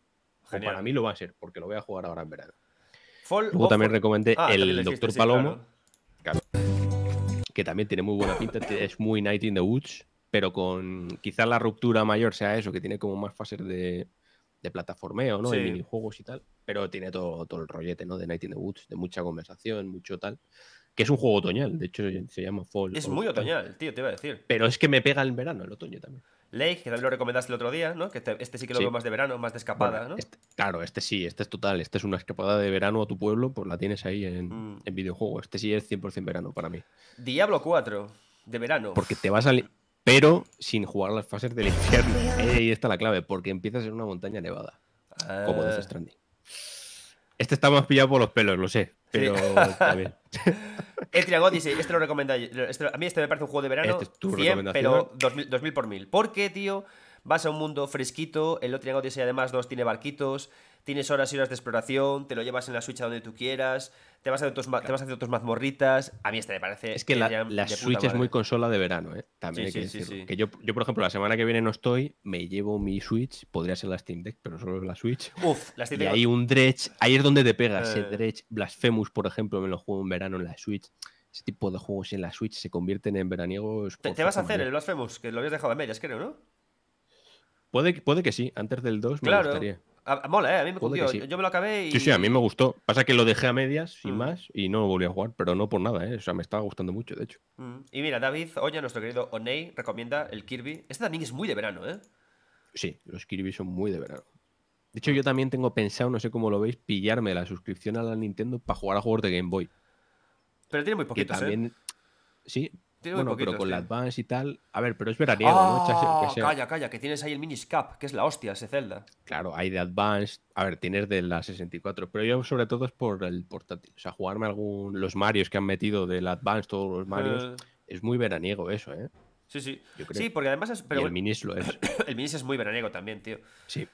Genial. O para mí lo va a ser, porque lo voy a jugar ahora en verano. Fall, Luego también fall. recomendé ah, el Doctor Palomo, sí, claro. Claro, que también tiene muy buena pinta, es muy Night in the Woods, pero con quizás la ruptura mayor sea eso, que tiene como más fases de... de plataformeo, ¿no? Sí. De minijuegos y tal, pero tiene todo, todo el rollete, ¿no? De Night in the Woods, de mucha conversación, mucho tal, que es un juego otoñal, de hecho se llama Fall. Es muy otoñal, tío, te iba a decir. Pero es que me pega el verano, el otoño también. Lake, que también lo recomendaste el otro día, ¿no? Que este, este sí que lo sí. veo más de verano, más de escapada, bueno, ¿no? Este, claro, este sí, este es total, este es una escapada de verano a tu pueblo, pues la tienes ahí en, mm. en videojuego, este sí es cien por cien verano para mí. Diablo cuatro, de verano. Porque te vas a... pero sin jugar las fases del infierno. Ahí está la clave, porque empiezas en una montaña nevada, ah. como Death Stranding. Este está más pillado por los pelos, lo sé, pero sí. está bien. El Triangle Odyssey, este lo recomiendo. Este, a mí este me parece un juego de verano, este es tu cien, pero dos mil por mil. Porque, tío, vas a un mundo fresquito, el Triangle Odyssey además dos tiene barquitos, tienes horas y horas de exploración, te lo llevas en la Switch a donde tú quieras, te vas a hacer tus, claro. te vas a hacer tus mazmorritas. A mí este me parece... Es que la, la Switch madre. es muy consola de verano, ¿eh? También sí, hay que sí, decirlo. Sí, sí. Que yo, yo, por ejemplo, la semana que viene no estoy, me llevo mi Switch, podría ser la Steam Deck, pero solo es la Switch. Uf, la Steam Deck. Y hay un Dredge, ahí es donde te pegas, eh. el Dredge. Blasphemous, por ejemplo, me lo juego en verano en la Switch. Ese tipo de juegos en la Switch se convierten en veraniegos... Te, te vas a hacer mayor. el Blasphemous, que lo habías dejado a medias, creo, ¿no? Puede, puede que sí, antes del dos claro. me gustaría. A, mola, ¿eh? A mí me gustó. Sí. Yo me lo acabé y... Sí, sí, a mí me gustó. Pasa que lo dejé a medias, sin mm. más, y no lo volví a jugar, pero no por nada, ¿eh? O sea, me estaba gustando mucho, de hecho. Mm. Y mira, David Oña, nuestro querido Oney, recomienda el Kirby. Este también es muy de verano, ¿eh? Sí, los Kirby son muy de verano. De hecho, yo también tengo pensado, no sé cómo lo veis, pillarme la suscripción a la Nintendo para jugar a juegos de Game Boy. Pero tiene muy poquitos, que también... ¿eh? Sí, tiene bueno, muy poquitos, pero con tío. la Advance y tal... A ver, pero es veraniego, oh, ¿no? Chase, calla, calla, que tienes ahí el Miniscap, que es la hostia ese Zelda. Claro, hay de Advance... A ver, tienes de la sesenta y cuatro, pero yo sobre todo es por el portátil. O sea, jugarme algún... Los Marios que han metido del Advance, todos los Marios... Uh... Es muy veraniego eso, ¿eh? Sí, sí. Yo creo. Sí, porque además... Es... Pero... Y el Minis lo es. El Minis es muy veraniego también, tío. Sí.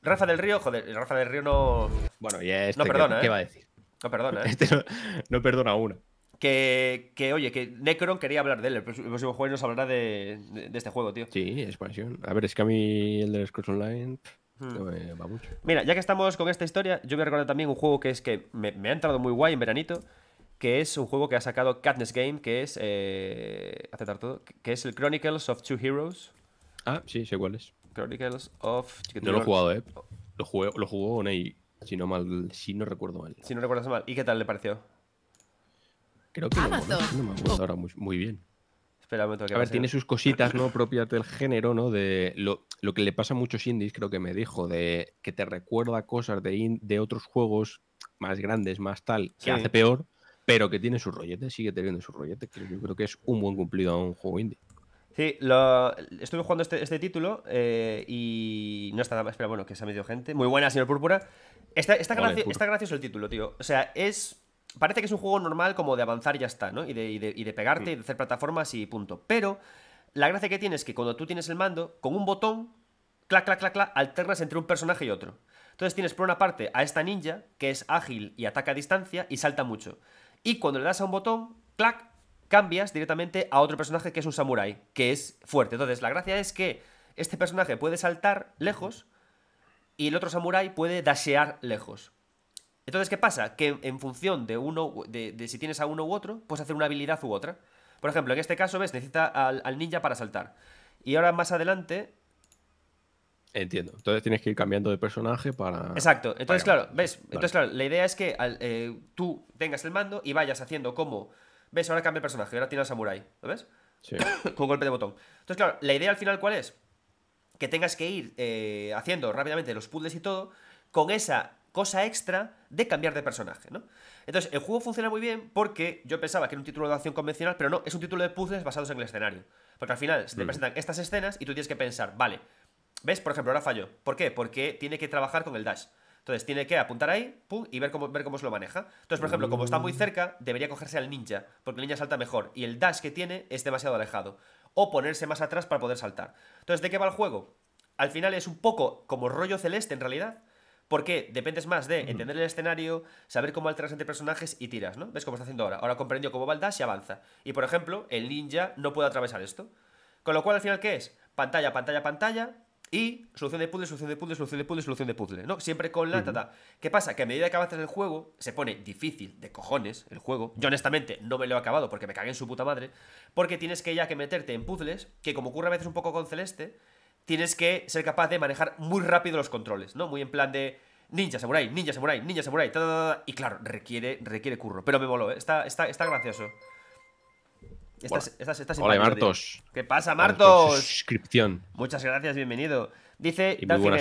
Rafa del Río, joder, Rafa del Río no... Bueno, ya este... No perdona, que, ¿eh? ¿Qué va a decir? No perdona, ¿eh? Este no, no perdona una. Que, que, oye, que Necron quería hablar de él. El próximo juego nos hablará de, de, de este juego, tío. Sí, expansión. A ver, es que a mí el de Scrolls Online hmm. no me va mucho. Mira, ya que estamos con esta historia, yo voy a recordar también un juego que es que me, me ha entrado muy guay en veranito, que es un juego que ha sacado Katniss Game, que es... Eh, aceptar todo. Que es el Chronicles of Two Heroes. Ah, sí, sé cuál es. Chronicles of... No lo he jugado, eh. Lo, jugué, lo jugó Oney, si no mal, si no recuerdo mal. Si no recuerdas mal. ¿Y qué tal le pareció? Creo que no me acuerdo ahora muy, muy bien. Espera, me tengo que a ver, tiene sus cositas, ¿no? Propias del género, ¿no? De lo, lo que le pasa a muchos indies, creo que me dijo, de que te recuerda cosas de, in, de otros juegos más grandes, más tal, que sí. hace peor, pero que tiene sus rolletes, sigue teniendo sus rolletes, que yo creo que es un buen cumplido a un juego indie. Sí, lo, estuve jugando este, este título eh, y no está nada más, pero bueno, que se ha metido gente. Muy buena, señor Púrpura. Está, está, vale, gracio, está gracioso el título, tío. O sea, es... Parece que es un juego normal como de avanzar y ya está, ¿no? Y de, y de, y de pegarte y de hacer plataformas y punto. Pero la gracia que tiene es que cuando tú tienes el mando, con un botón, clac, clac, clac, clac, alternas entre un personaje y otro. Entonces tienes por una parte a esta ninja, que es ágil y ataca a distancia y salta mucho. Y cuando le das a un botón, clac, cambias directamente a otro personaje que es un samurái, que es fuerte. Entonces la gracia es que este personaje puede saltar lejos y el otro samurái puede dashear lejos. Entonces, ¿qué pasa? Que en función de uno de, de si tienes a uno u otro, puedes hacer una habilidad u otra. Por ejemplo, en este caso, ves, necesita al, al ninja para saltar. Y ahora más adelante... Entiendo. Entonces tienes que ir cambiando de personaje para... Exacto. Entonces, para... claro, ves, vale. Entonces, claro, la idea es que al, eh, tú tengas el mando y vayas haciendo como... Ves, ahora cambia el personaje, ahora tiene al samurái. ¿Lo ves? Sí. Con golpe de botón. Entonces, claro, la idea al final, ¿cuál es? Que tengas que ir eh, haciendo rápidamente los puzzles y todo con esa... cosa extra de cambiar de personaje, ¿no? Entonces, el juego funciona muy bien porque yo pensaba que era un título de acción convencional, pero no, es un título de puzzles basados en el escenario. Porque al final se te mm. presentan estas escenas y tú tienes que pensar, vale, ¿ves? Por ejemplo, ahora falló. ¿Por qué? Porque tiene que trabajar con el dash. Entonces, tiene que apuntar ahí, pum, y ver cómo, ver cómo se lo maneja. Entonces, por ejemplo, como está muy cerca, debería cogerse al ninja, porque el ninja salta mejor, y el dash que tiene es demasiado alejado. o ponerse más atrás para poder saltar. Entonces, ¿de qué va el juego? Al final es un poco como rollo celeste en realidad, porque dependes más de entender el escenario, saber cómo alteras entre personajes y tiras, ¿no? ¿Ves cómo está haciendo ahora? Ahora comprendió cómo va el dash y avanza. Y, por ejemplo, el ninja no puede atravesar esto. Con lo cual, al final, ¿qué es? Pantalla, pantalla, pantalla y solución de puzzle, solución de puzzle, solución de puzzle, solución de puzzle, ¿no? Siempre con la tata. ¿Qué pasa? Que a medida que avanzas en el juego, se pone difícil de cojones el juego. Yo, honestamente, no me lo he acabado porque me cagué en su puta madre, porque tienes que ya que meterte en puzzles, que como ocurre a veces un poco con Celeste, tienes que ser capaz de manejar muy rápido los controles, ¿no? Muy en plan de ninja, samurai, ninja, samurai, ninja, samurai, ta, ta, ta, ta. Y claro, requiere, requiere curro. Pero me moló, ¿eh? está, está, está gracioso. Está, bueno. está, está, está Hola, Martos. Tío. ¿Qué pasa, Martos? Suscripción. Muchas gracias, bienvenido. Dice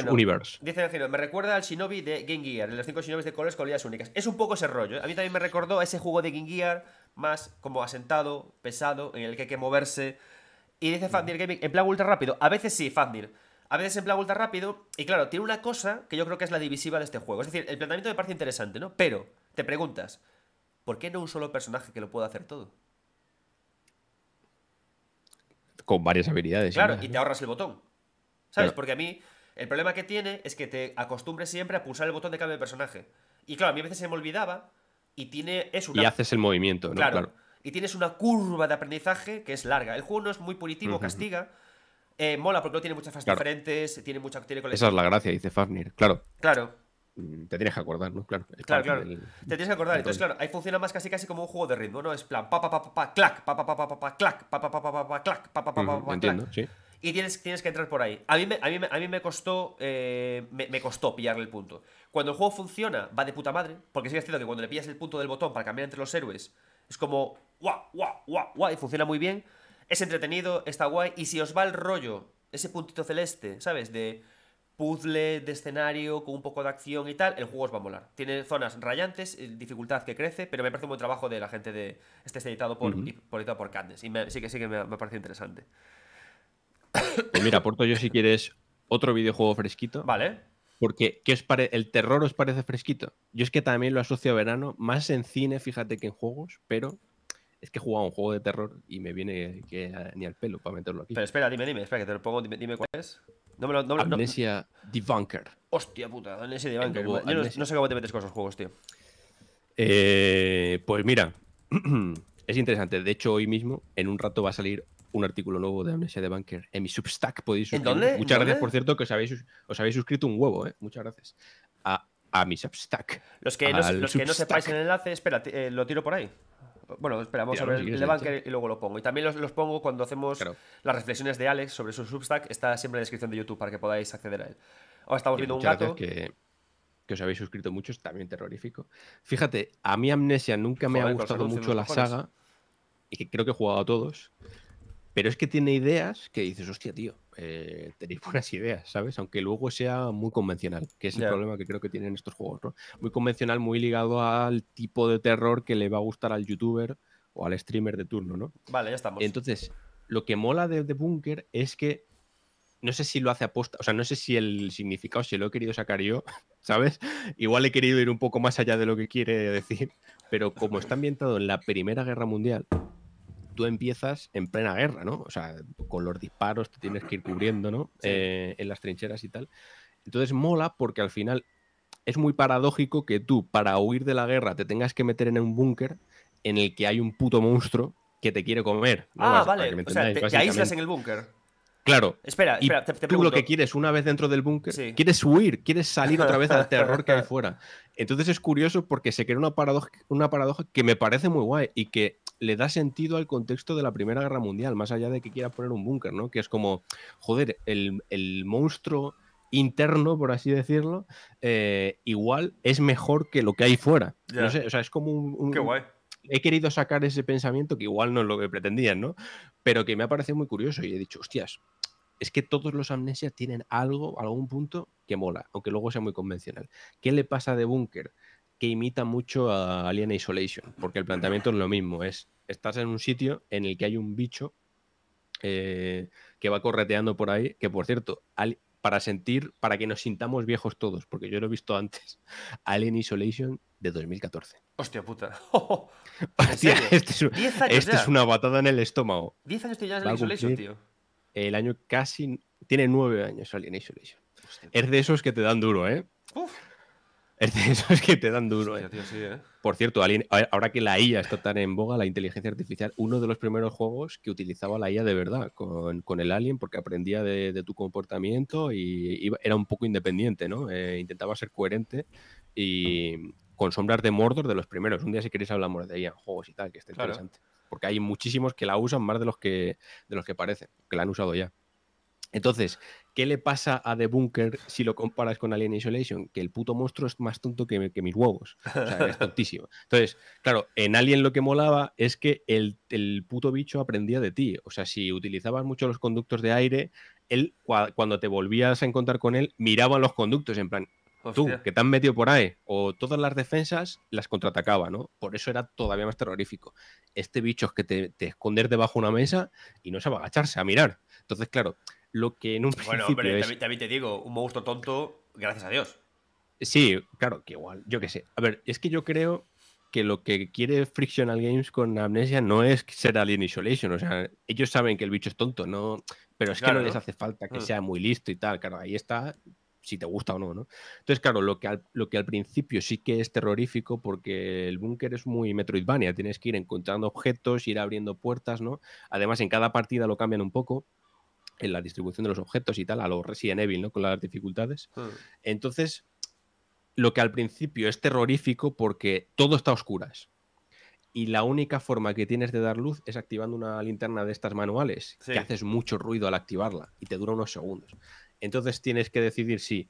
Universe. Dice Angelo, me recuerda al Shinobi de Game Gear, de los cinco Shinobis de colores con habilidades únicas. Es un poco ese rollo, ¿eh? A mí también me recordó a ese juego de Game Gear, más como asentado, pesado, en el que hay que moverse. Y dice Fafnir Gaming, en plan ultra rápido. A veces sí, Fafnir. A veces en plan ultra rápido. Y claro, tiene una cosa que yo creo que es la divisiva de este juego. Es decir, el planteamiento me parece interesante, ¿no? Pero te preguntas, ¿por qué no un solo personaje que lo pueda hacer todo? Con varias habilidades. Claro, y te ahorras el botón. ¿Sabes? Claro. Porque a mí, el problema que tiene es que te acostumbres siempre a pulsar el botón de cambio de personaje. Y claro, a mí a veces se me olvidaba y tiene... Es una... Y haces el movimiento, ¿no? Claro. claro. Y tienes una curva de aprendizaje que es larga. El juego no es muy punitivo, uh-huh. castiga. Eh, mola porque no tiene muchas fases claro. diferentes, tiene mucha actividad colectiva. Esa es la gracia, dice Fafnir. Claro. Claro. Te tienes que acordar, ¿no? Claro, claro. claro. Del... Te tienes que acordar. Entonces, claro, ahí funciona más casi casi como un juego de ritmo, ¿no? Es plan, pa, pa, pa, pa, clac, pa, pa, pa, pa, pa, clac, pa, pa, pa, pa, pa, clac, pa, pa, pa, pa, pa, entiendo, sí. Y tienes, tienes que entrar por ahí. A mí me, a mí me, a mí me costó eh, me, me costó pillarle el punto. Cuando el juego funciona, va de puta madre, porque sí es cierto que cuando le pillas el punto del botón para cambiar entre los héroes, es como guau, guau, guau, guau, y funciona muy bien. Es entretenido, está guay. Y si os va el rollo, ese puntito celeste, ¿sabes? De puzzle, de escenario, con un poco de acción y tal, el juego os va a molar. Tiene zonas rayantes, dificultad que crece, pero me parece un buen trabajo de la gente de... Este es editado por, uh-huh. por, editado por Candes. Y me, sí que, sí que me, me parece interesante. Pues mira, aporto yo si quieres otro videojuego fresquito. Vale. Porque ¿qué os pare... el terror os parece fresquito? Yo es que también lo asocio a verano, más en cine, fíjate, que en juegos, pero... Es que he jugado un juego de terror y me viene que ni al pelo para meterlo aquí. Pero espera, dime, dime, espera que te lo pongo, dime, dime cuál es. No me lo, no, Amnesia no... The Bunker. Hostia puta, Amnesia The Bunker. Nuevo, Yo no, no sé cómo te metes con esos juegos, tío. Eh, pues mira, es interesante. De hecho, hoy mismo, en un rato va a salir un artículo nuevo de Amnesia The Bunker. En mi Substack podéis suscribiros. ¿En dónde? Muchas ¿En gracias, dónde? Por cierto, que os habéis, os habéis suscrito un huevo, ¿eh? Muchas gracias. A, a mi Substack. Los que, no, los que no sepáis el enlace, espera, eh, lo tiro por ahí. Bueno, espera, vamos a ver el Bunker y luego lo pongo. Y también los, los pongo cuando hacemos claro. las reflexiones de Alex sobre su Substack. Está siempre en la descripción de YouTube para que podáis acceder a él. Ahora estamos y viendo un gato. Que, que os habéis suscrito muchos, también terrorífico. Fíjate, a mí Amnesia nunca Joder, me ha gustado mucho la cojones. saga. Y que creo que he jugado a todos. Pero es que tiene ideas que dices, hostia, tío, eh, tenéis buenas ideas, ¿sabes? Aunque luego sea muy convencional, que es el yeah. problema que creo que tienen estos juegos, ¿no? Muy convencional, muy ligado al tipo de terror que le va a gustar al youtuber o al streamer de turno, ¿no? Vale, ya estamos. Entonces, lo que mola de The Bunker es que no sé si lo hace aposta, o sea, no sé si el significado, si lo he querido sacar yo, ¿sabes? Igual he querido ir un poco más allá de lo que quiere decir, pero como está ambientado en la Primera Guerra Mundial... Tú empiezas en plena guerra, ¿no? O sea, con los disparos te tienes que ir cubriendo, ¿no? Sí. Eh, en las trincheras y tal. Entonces mola porque al final es muy paradójico que tú, para huir de la guerra, te tengas que meter en un búnker en el que hay un puto monstruo que te quiere comer. ¿No? Ah, Para vale. O sea, te, te aíslas en el búnker. Claro. Espera, espera, y te, te tú pregunto. Lo que quieres una vez dentro del búnker, sí. quieres huir, quieres salir otra vez al terror que hay fuera. Entonces es curioso porque se crea una paradoja, una paradoja que me parece muy guay y que le da sentido al contexto de la Primera Guerra Mundial, más allá de que quieras poner un búnker, ¿no? Que es como, joder, el, el monstruo interno, por así decirlo, eh, igual es mejor que lo que hay fuera. Yeah. No sé, o sea, es como un... un Qué guay. He querido sacar ese pensamiento que igual no es lo que pretendían, ¿no? Pero que me ha parecido muy curioso y he dicho, hostias, es que todos los Amnesias tienen algo, algún punto que mola, aunque luego sea muy convencional. ¿Qué le pasa de Bunker? Que imita mucho a Alien Isolation, porque el planteamiento es lo mismo, es estás en un sitio en el que hay un bicho eh, que va correteando por ahí, que por cierto, al, para sentir, para que nos sintamos viejos todos, porque yo lo he visto antes. Alien Isolation de dos mil catorce. Hostia puta. Oh, oh. Hostia, este es, un, este es una batada en el estómago. diez años tiene Alien Isolation, tío. El año casi... Tiene nueve años Alien Isolation. Hostia, es de esos que te dan duro, ¿eh? Uf. Es de esos que te dan duro, hostia, eh. Tío, sí, ¿eh? Por cierto, Alien, ahora que la I A está tan en boga, la inteligencia artificial, uno de los primeros juegos que utilizaba la I A de verdad con, con el Alien, porque aprendía de, de tu comportamiento y iba, era un poco independiente, ¿no? Eh, intentaba ser coherente y con Sombras de Mordor de los primeros. Un día si queréis hablamos de I A en juegos y tal, que está interesante. Claro. Porque hay muchísimos que la usan más de los que, de los que parecen, que la han usado ya. Entonces, ¿qué le pasa a The Bunker si lo comparas con Alien Isolation? Que el puto monstruo es más tonto que, que mis huevos. O sea, es tontísimo. Entonces, claro, en Alien lo que molaba es que el, el puto bicho aprendía de ti. O sea, si utilizabas mucho los conductos de aire, él, cuando te volvías a encontrar con él, miraba los conductos en plan... Tú, hostia, que te han metido por ahí. O todas las defensas las contraatacaba, ¿no? Por eso era todavía más terrorífico. Este bicho es que te, te escondes debajo de una mesa y no sabe agacharse a mirar. Entonces, claro, lo que en un bueno, principio pero es... también, también te digo, un monstruo tonto, gracias a Dios. Sí, claro, que igual, yo qué sé. A ver, es que yo creo que lo que quiere Frictional Games con Amnesia no es ser Alien Isolation. O sea, ellos saben que el bicho es tonto, ¿no? Pero es claro, que no, ¿no? les hace falta que mm. sea muy listo y tal. Claro, ahí está... si te gusta o no, ¿no? Entonces, claro, lo que, al, lo que al principio sí que es terrorífico porque el búnker es muy Metroidvania, tienes que ir encontrando objetos, ir abriendo puertas, ¿no? Además, en cada partida lo cambian un poco, en la distribución de los objetos y tal, a los Resident Evil, ¿no? Con las dificultades. Hmm. Entonces, lo que al principio es terrorífico porque todo está a oscuras. Y la única forma que tienes de dar luz es activando una linterna de estas manuales, sí, que haces mucho ruido al activarla y te dura unos segundos. Entonces tienes que decidir si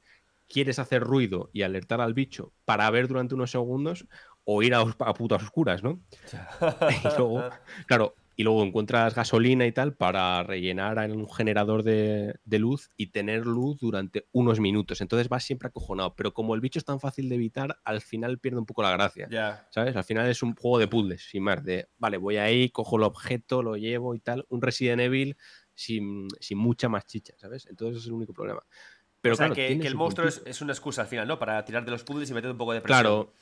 quieres hacer ruido y alertar al bicho para ver durante unos segundos o ir a, a putas oscuras, ¿no? Y luego, claro, y luego encuentras gasolina y tal para rellenar en un generador de, de luz y tener luz durante unos minutos. Entonces vas siempre acojonado. Pero como el bicho es tan fácil de evitar, al final pierde un poco la gracia. Yeah. ¿Sabes? Al final es un juego de puzzles, sin más. De, vale, voy ahí, cojo el objeto, lo llevo y tal. Un Resident Evil... Sin, sin mucha más chicha, ¿sabes? Entonces es el único problema. Pero, o sea, claro, que, que el monstruo es, es una excusa al final, ¿no? Para tirar de los puzzles y meter un poco de presión. Claro,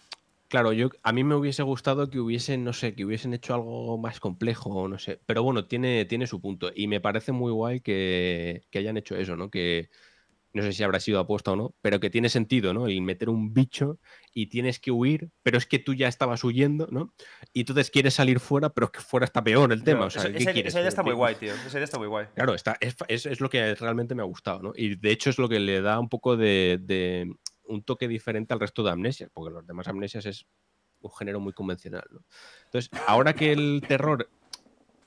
claro, yo, a mí me hubiese gustado que hubiesen, no sé, que hubiesen hecho algo más complejo, no sé. Pero bueno, tiene, tiene su punto. Y me parece muy guay que, que hayan hecho eso, ¿no? Que no sé si habrá sido apuesta o no, pero que tiene sentido, ¿no? El meter un bicho y tienes que huir, pero es que tú ya estabas huyendo, ¿no? Y entonces quieres salir fuera, pero es que fuera está peor el tema. No, o sea, esa, ¿qué esa, quieres? Esa idea está muy guay, tío. Esa idea está muy guay. Claro, está, es, es, es lo que realmente me ha gustado, ¿no? Y de hecho es lo que le da un poco de, de un toque diferente al resto de Amnesias, porque los demás Amnesias es un género muy convencional, ¿no? Entonces, ahora que el terror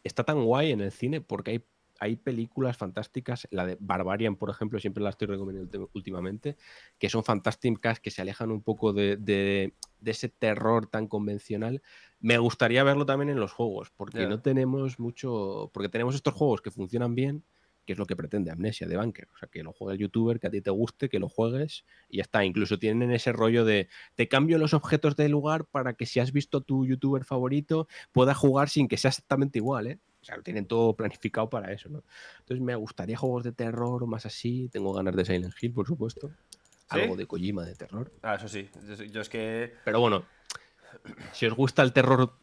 está tan guay en el cine, porque hay Hay películas fantásticas, la de Barbarian, por ejemplo, siempre la estoy recomendando últimamente, que son fantásticas, que se alejan un poco de, de, de ese terror tan convencional. Me gustaría verlo también en los juegos, porque yeah. no tenemos mucho... Porque tenemos estos juegos que funcionan bien, que es lo que pretende Amnesia de Bunker. O sea, que lo juegue el youtuber, que a ti te guste, que lo juegues y ya está. Incluso tienen ese rollo de te cambio los objetos del lugar para que si has visto tu youtuber favorito puedas jugar sin que sea exactamente igual, ¿eh? O sea, lo tienen todo planificado para eso, ¿no? Entonces me gustaría juegos de terror más así. Tengo ganas de Silent Hill, por supuesto. ¿Sí? Algo de Kojima de terror. Ah, eso sí. Yo, yo es que... Pero bueno, si os gusta el terror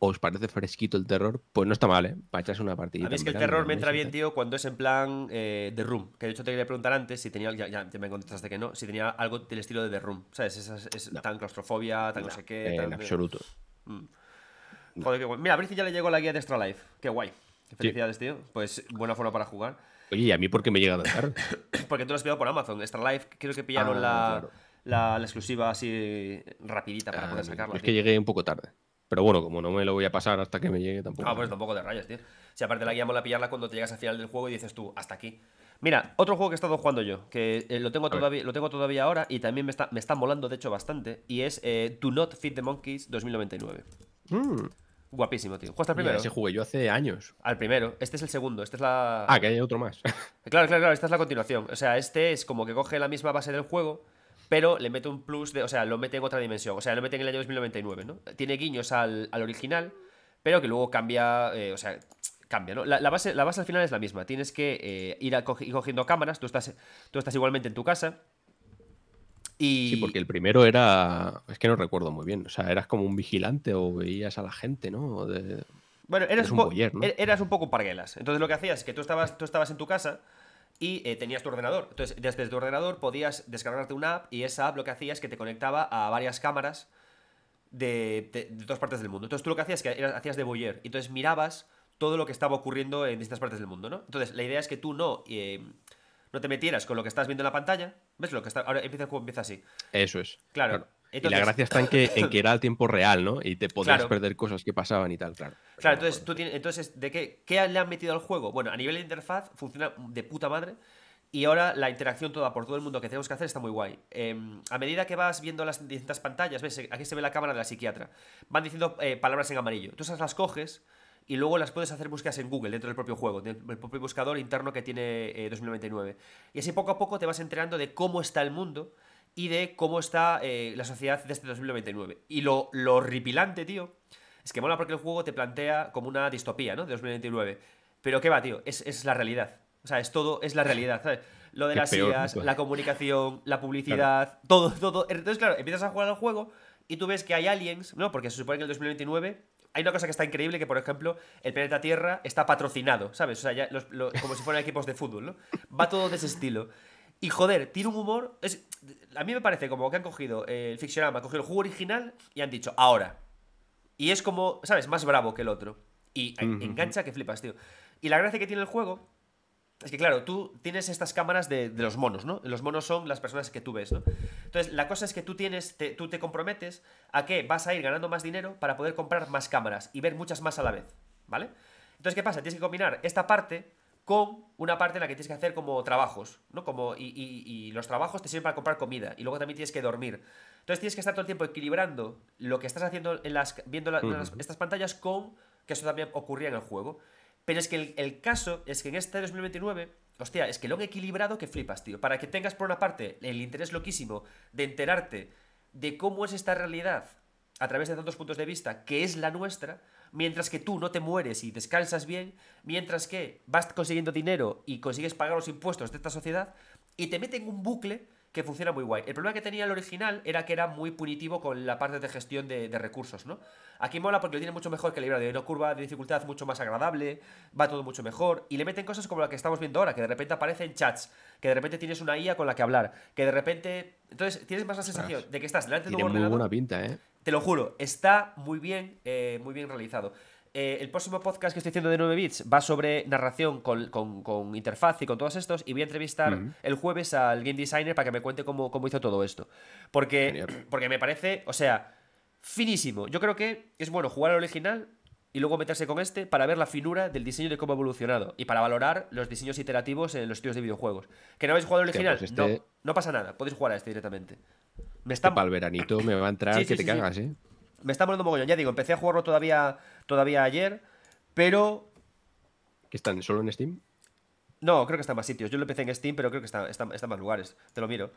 o os parece fresquito el terror, pues no está mal, ¿eh? Para echarse una partidita. A mí es que el terror me entra bien, tío, cuando es en plan eh, The Room. Que de hecho te quería preguntar antes si tenía... Ya, ya me contestaste que no. Si tenía algo del estilo de The Room. ¿Sabes? Es, es, es no. tan claustrofobia, tan no, no sé qué. En tan... absoluto. Mm. No. Joder, qué guay. Mira, a ver si ya le llegó la guía de Extra Life. Qué guay. Qué felicidades, sí, tío. Pues buena forma para jugar. Oye, ¿y a mí por qué me llega a dejar? Porque tú lo has pillado por Amazon. Extra Life, creo que pillaron ah, la, claro. la, la exclusiva así rapidita para ah, poder sacarla. Es tío. que llegué un poco tarde. Pero bueno, como no me lo voy a pasar hasta que me llegue tampoco. Ah, pues tampoco de rayos, tío. Si aparte la guía mola pillarla cuando te llegas al final del juego y dices tú, hasta aquí. Mira, otro juego que he estado jugando yo, que eh, lo, tengo todavía, lo tengo todavía ahora y también me está, me está molando, de hecho, bastante, y es eh, Do Not Feed the Monkeys dos mil noventa y nueve. Mm. Guapísimo, tío. ¿Jugaste al primero? Ese jugué yo hace años. Al primero. Este es el segundo. Este es la... Ah, que hay otro más. Claro, claro, claro. Esta es la continuación. O sea, este es como que coge la misma base del juego, pero le mete un plus de... O sea, lo mete en otra dimensión. O sea, lo mete en el año dos mil noventa y nueve, ¿no? Tiene guiños al, al original, pero que luego cambia... Eh, o sea, cambia, ¿no? La, la, base, la base al final es la misma. Tienes que eh, ir a co cogiendo cámaras. Tú estás, tú estás igualmente en tu casa. Y... sí, porque el primero era... es que no recuerdo muy bien. O sea, eras como un vigilante o veías a la gente, ¿no? De... bueno, eras, eras un, un boyer, ¿no? Eras un poco parguelas. Entonces lo que hacías es que tú estabas, tú estabas en tu casa y eh, tenías tu ordenador. Entonces desde tu ordenador podías descargarte una app y esa app lo que hacía es que te conectaba a varias cámaras de, de, de todas partes del mundo. Entonces tú lo que hacías es que eras, hacías de boyer. Y entonces mirabas todo lo que estaba ocurriendo en distintas partes del mundo, ¿no? Entonces la idea es que tú no... Eh, no te metieras con lo que estás viendo en la pantalla. ¿Ves lo que está? Ahora empieza el juego, empieza así. Eso es. Claro. claro. Entonces... y la gracia está en que, en que era el tiempo real, ¿no? Y te podías claro. perder cosas que pasaban y tal, claro. Claro, claro entonces, tú tienes, entonces ¿de qué, qué le han metido al juego? Bueno, a nivel de interfaz funciona de puta madre y ahora la interacción toda por todo el mundo que tenemos que hacer está muy guay. Eh, a medida que vas viendo las distintas pantallas, ves, aquí se ve la cámara de la psiquiatra. Van diciendo eh, palabras en amarillo. Tú esas las coges... y luego las puedes hacer búsquedas en Google dentro del propio juego, del propio buscador interno que tiene eh, dos mil noventa y nueve. Y así poco a poco te vas enterando de cómo está el mundo y de cómo está eh, la sociedad desde dos mil noventa y nueve. Y lo, lo horripilante, tío, es que mola porque el juego te plantea como una distopía, ¿no? De dos mil noventa y nueve. Pero qué va, tío, es, es la realidad. O sea, es todo, es la realidad, ¿sabes? Lo de las I As, la comunicación, la publicidad, claro. todo, todo. Entonces, claro, empiezas a jugar al juego y tú ves que hay aliens, ¿no? Porque se supone que en el dos mil noventa y nueve... hay una cosa que está increíble, que por ejemplo, el planeta Tierra está patrocinado, ¿sabes? O sea, ya los, los, como si fueran equipos de fútbol, ¿no? Va todo de ese estilo. Y joder, tiene un humor... es, a mí me parece como que han cogido eh, el Fictionama, han cogido el juego original y han dicho, ahora. Y es como, ¿sabes? Más bravo que el otro. Y uh-huh. engancha que flipas, tío. Y la gracia que tiene el juego es que, claro, tú tienes estas cámaras de, de los monos, ¿no? Los monos son las personas que tú ves, ¿no? Entonces, la cosa es que tú tienes, te, tú te comprometes a que vas a ir ganando más dinero para poder comprar más cámaras y ver muchas más a la vez, ¿vale? Entonces, ¿qué pasa? Tienes que combinar esta parte con una parte en la que tienes que hacer como trabajos, ¿no? Como, y, y, y los trabajos te sirven para comprar comida y luego también tienes que dormir. Entonces, tienes que estar todo el tiempo equilibrando lo que estás haciendo en las, viendo la, en las, estas pantallas con que eso también ocurría en el juego. Pero es que el, el caso es que en este dos mil veintinueve, hostia, es que lo han equilibrado que flipas, tío. Para que tengas por una parte el interés loquísimo de enterarte de cómo es esta realidad a través de tantos puntos de vista, que es la nuestra, mientras que tú no te mueres y descansas bien, mientras que vas consiguiendo dinero y consigues pagar los impuestos de esta sociedad, y te meten en un bucle que funciona muy guay. El problema que tenía el original era que era muy punitivo con la parte de gestión de, de recursos, ¿no? Aquí mola porque lo tiene mucho mejor calibrado, hay una curva de dificultad mucho más agradable, va todo mucho mejor, y le meten cosas como la que estamos viendo ahora, que de repente aparecen chats, que de repente tienes una I A con la que hablar, que de repente... entonces tienes más la sensación Ostras, de que estás delante de un ordenador. Tiene muy buena pinta, ¿eh? Te lo juro, está muy bien, eh, muy bien realizado. Eh, el próximo podcast que estoy haciendo de nueve bits va sobre narración con, con, con interfaz y con todos estos, y voy a entrevistar uh-huh. el jueves al game designer para que me cuente cómo, cómo hizo todo esto, porque, porque me parece, o sea, finísimo. Yo creo que es bueno jugar al original y luego meterse con este para ver la finura del diseño de cómo ha evolucionado y para valorar los diseños iterativos en los estudios de videojuegos. ¿Que no habéis jugado al original? Pues este... no, no pasa nada, podéis jugar a este directamente. Me está... este pal veranito me va a entrar sí, que sí, te sí, cagas, sí. ¿eh? Me está molando mogollón, ya digo, empecé a jugarlo todavía todavía ayer, pero... ¿Están solo en Steam? No, creo que están más sitios. Yo lo empecé en Steam, pero creo que están está, está más lugares. Te lo miro.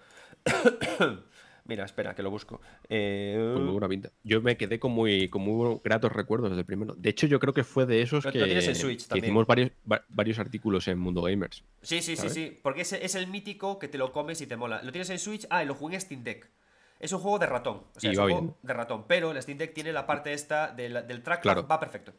Mira, espera, que lo busco. Eh... Pues muy buena pinta. Yo me quedé con muy, con muy gratos recuerdos del primero. De hecho, yo creo que fue de esos que, en Switch, que hicimos varios, va, varios artículos en Mundo Gamers. Sí, sí, ¿sabes? sí, sí. Porque es, es el mítico que te lo comes y te mola. Lo tienes en Switch, ah, y lo jugué en Steam Deck. Es un juego de ratón, o sea, es un bien. juego de ratón, pero el Steam Deck tiene la parte esta del, del trackpad, claro. va perfecto.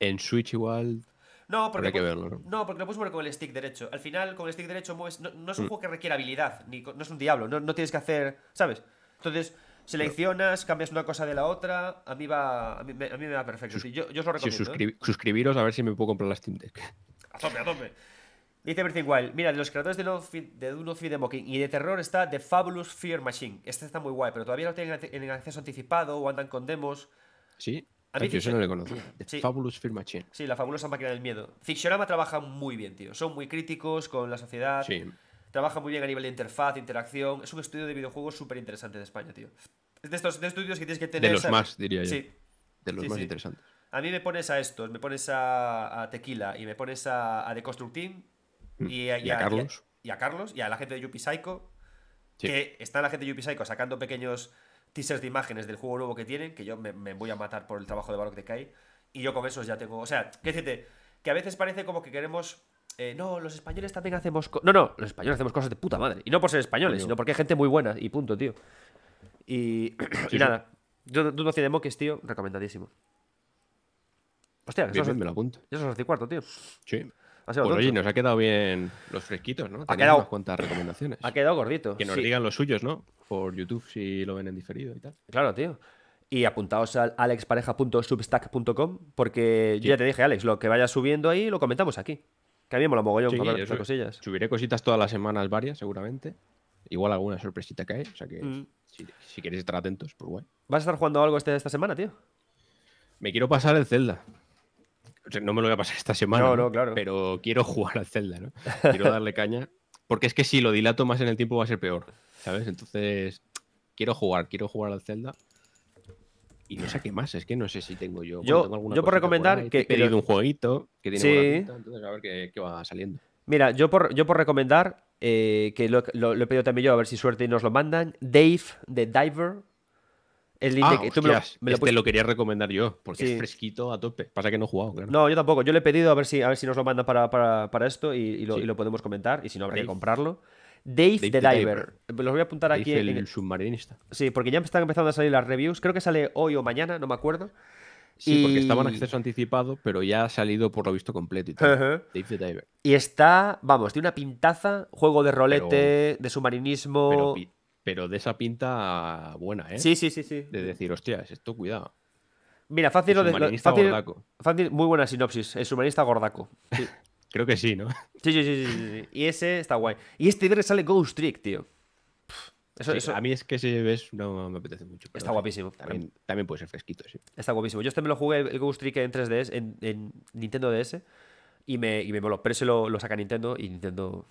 En Switch igual... No, porque, que verlo, ¿no? no, porque lo puedes mover con el stick derecho. Al final, con el stick derecho mueves... No, no es un mm. juego que requiera habilidad, ni, no es un Diablo, no, no tienes que hacer... ¿Sabes? Entonces, seleccionas, cambias una cosa de la otra, a mí, va, a mí, a mí me va perfecto. Sus... Yo, yo os lo recomiendo. Sí, suscri... ¿eh? Suscribiros a ver si me puedo comprar la Steam Deck. A tope, a tope. Dice Breath of the Wild, mira, de los creadores de Don't Feed the Mocking y de terror está The Fabulous Fear Machine. Este está muy guay, pero todavía lo tienen en acceso anticipado o andan con demos. Sí, a mí yo eso no le conocía. The sí. Fabulous Fear Machine. Sí, la fabulosa máquina del miedo. Fictionama trabaja muy bien, tío. Son muy críticos con la sociedad. Sí. Trabaja muy bien a nivel de interfaz, de interacción. Es un estudio de videojuegos súper interesante de España, tío. Es de estos de estudios que tienes que tener... De los ¿sabes? más, diría yo. Sí. De los sí, más sí. interesantes. A mí me pones a estos, me pones a, a Tequila y me pones a, a The Constructing. Y a, y, a, y a Carlos y a, y a Carlos y a la gente de Yuppie Psycho sí. que está la gente de Yuppie Psycho sacando pequeños teasers de imágenes del juego nuevo que tienen, que yo me, me voy a matar por el trabajo de valor que cae, y yo con esos ya tengo, o sea, qué decirte, que a veces parece como que queremos... Eh, no, los españoles también hacemos... No, no, los españoles hacemos cosas de puta madre. Y no por ser españoles, tío, sino porque hay gente muy buena. Y punto, tío. Y, sí, y nada. Yo dudo que de moques, tío, recomendadísimo. Hostia, eso me lo apunto. Ya son las cuarto, tío. Sí. Pues tonto. Oye, nos ha quedado bien los fresquitos, ¿no? Ha Teníamos quedado... cuantas recomendaciones. Ha quedado gordito. Que nos sí. digan los suyos, ¿no? Por YouTube si lo ven en diferido y tal. Claro, tío. Y apuntaos al alexpareja punto substack punto com porque sí. yo ya te dije, Alex, lo que vaya subiendo ahí lo comentamos aquí. Que a mí me mola mogollón sí, comentar esas cosillas. Subiré cositas todas las semanas, varias, seguramente. Igual alguna sorpresita cae. O sea que mm. si, si queréis estar atentos, pues guay. ¿Vas a estar jugando algo este, esta semana, tío? Me quiero pasar el Zelda. O sea, no me lo voy a pasar esta semana, no, no, claro. pero quiero jugar al Zelda, ¿no? Quiero darle caña. Porque es que si lo dilato más en el tiempo va a ser peor, ¿sabes? Entonces, quiero jugar, quiero jugar al Zelda. Y no sé qué más, es que no sé si tengo yo... Yo, bueno, tengo alguna yo por recomendar... Por que he pedido que... un jueguito que tiene sí. buena pinta, entonces a ver qué, qué va saliendo. Mira, yo por, yo por recomendar, eh, que lo, lo, lo he pedido también yo, a ver si suerte y nos lo mandan, Dave, de Diver... El indie ah, que tú hostias, me lo, me lo, este lo quería recomendar yo, porque sí. es fresquito a tope. Pasa que no he jugado, claro. No, yo tampoco. Yo le he pedido a ver si, a ver si nos lo mandan para, para, para esto y, y, lo, sí. y lo podemos comentar. Y si no, habría Dave. que comprarlo. Dave, Dave the, the Diver. Diver. Los voy a apuntar Dave aquí. El, en... el submarinista. Sí, porque ya están empezando a salir las reviews. Creo que sale hoy o mañana, no me acuerdo. Sí, y... porque estaba en acceso anticipado, pero ya ha salido por lo visto completo y tal. Uh-huh. Dave the Diver. Y está, vamos, tiene una pintaza, juego de rolete, pero... de submarinismo... Pero pi... Pero de esa pinta buena, ¿eh? Sí, sí, sí, sí. De decir, hostias, esto, cuidado. Mira, fácil... El submarinista lo de, lo, fácil, gordaco. Fácil, muy buena sinopsis. El submarinista gordaco. Sí. Creo que sí, ¿no? Sí, sí, sí, sí, sí. Y ese está guay. Y este viernes sale Ghost Trick, tío. Eso, sí, eso... A mí es que ese ves no me apetece mucho. Está guapísimo. También, también puede ser fresquito, sí. Está guapísimo. Yo este me lo jugué, el Ghost Trick en tres D S, en, en Nintendo D S, y me, y me moló. Pero ese lo, lo saca Nintendo y Nintendo...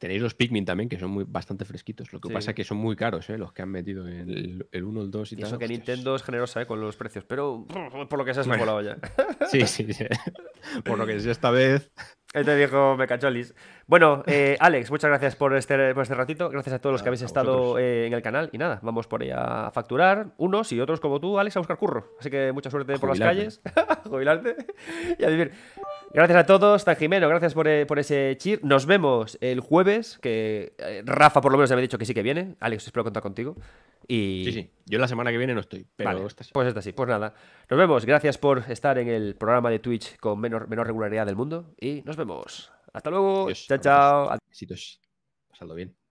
Tenéis los Pikmin también, que son muy, bastante fresquitos. Lo que sí. pasa es que son muy caros, ¿eh? Los que han metido el uno, el dos y, y tal. Eso que Hostias. Nintendo es generosa, ¿eh? Con los precios, pero por lo que se ha bueno. volado ya. Sí, sí, sí. Por lo que sé esta vez. Él te dijo, me cacholis. Bueno, eh, Alex, muchas gracias por este, por este ratito. Gracias a todos los que habéis estado eh, en el canal. Y nada, vamos por ahí a facturar. Unos y otros como tú, Alex, a buscar curro. Así que mucha suerte por las calles. Jubilarte y a vivir. Gracias a todos, Tan Jimeno, gracias por, por ese cheer. Nos vemos el jueves, que Rafa por lo menos ya me ha dicho que sí que viene. Alex, espero contar contigo. Y... Sí, sí, yo la semana que viene no estoy, pero vale, esta sí. Pues esta sí, pues nada. Nos vemos, gracias por estar en el programa de Twitch con menor, menor regularidad del mundo y nos vemos. Hasta luego, Dios, chao, chao. Besitos, pasadlo bien.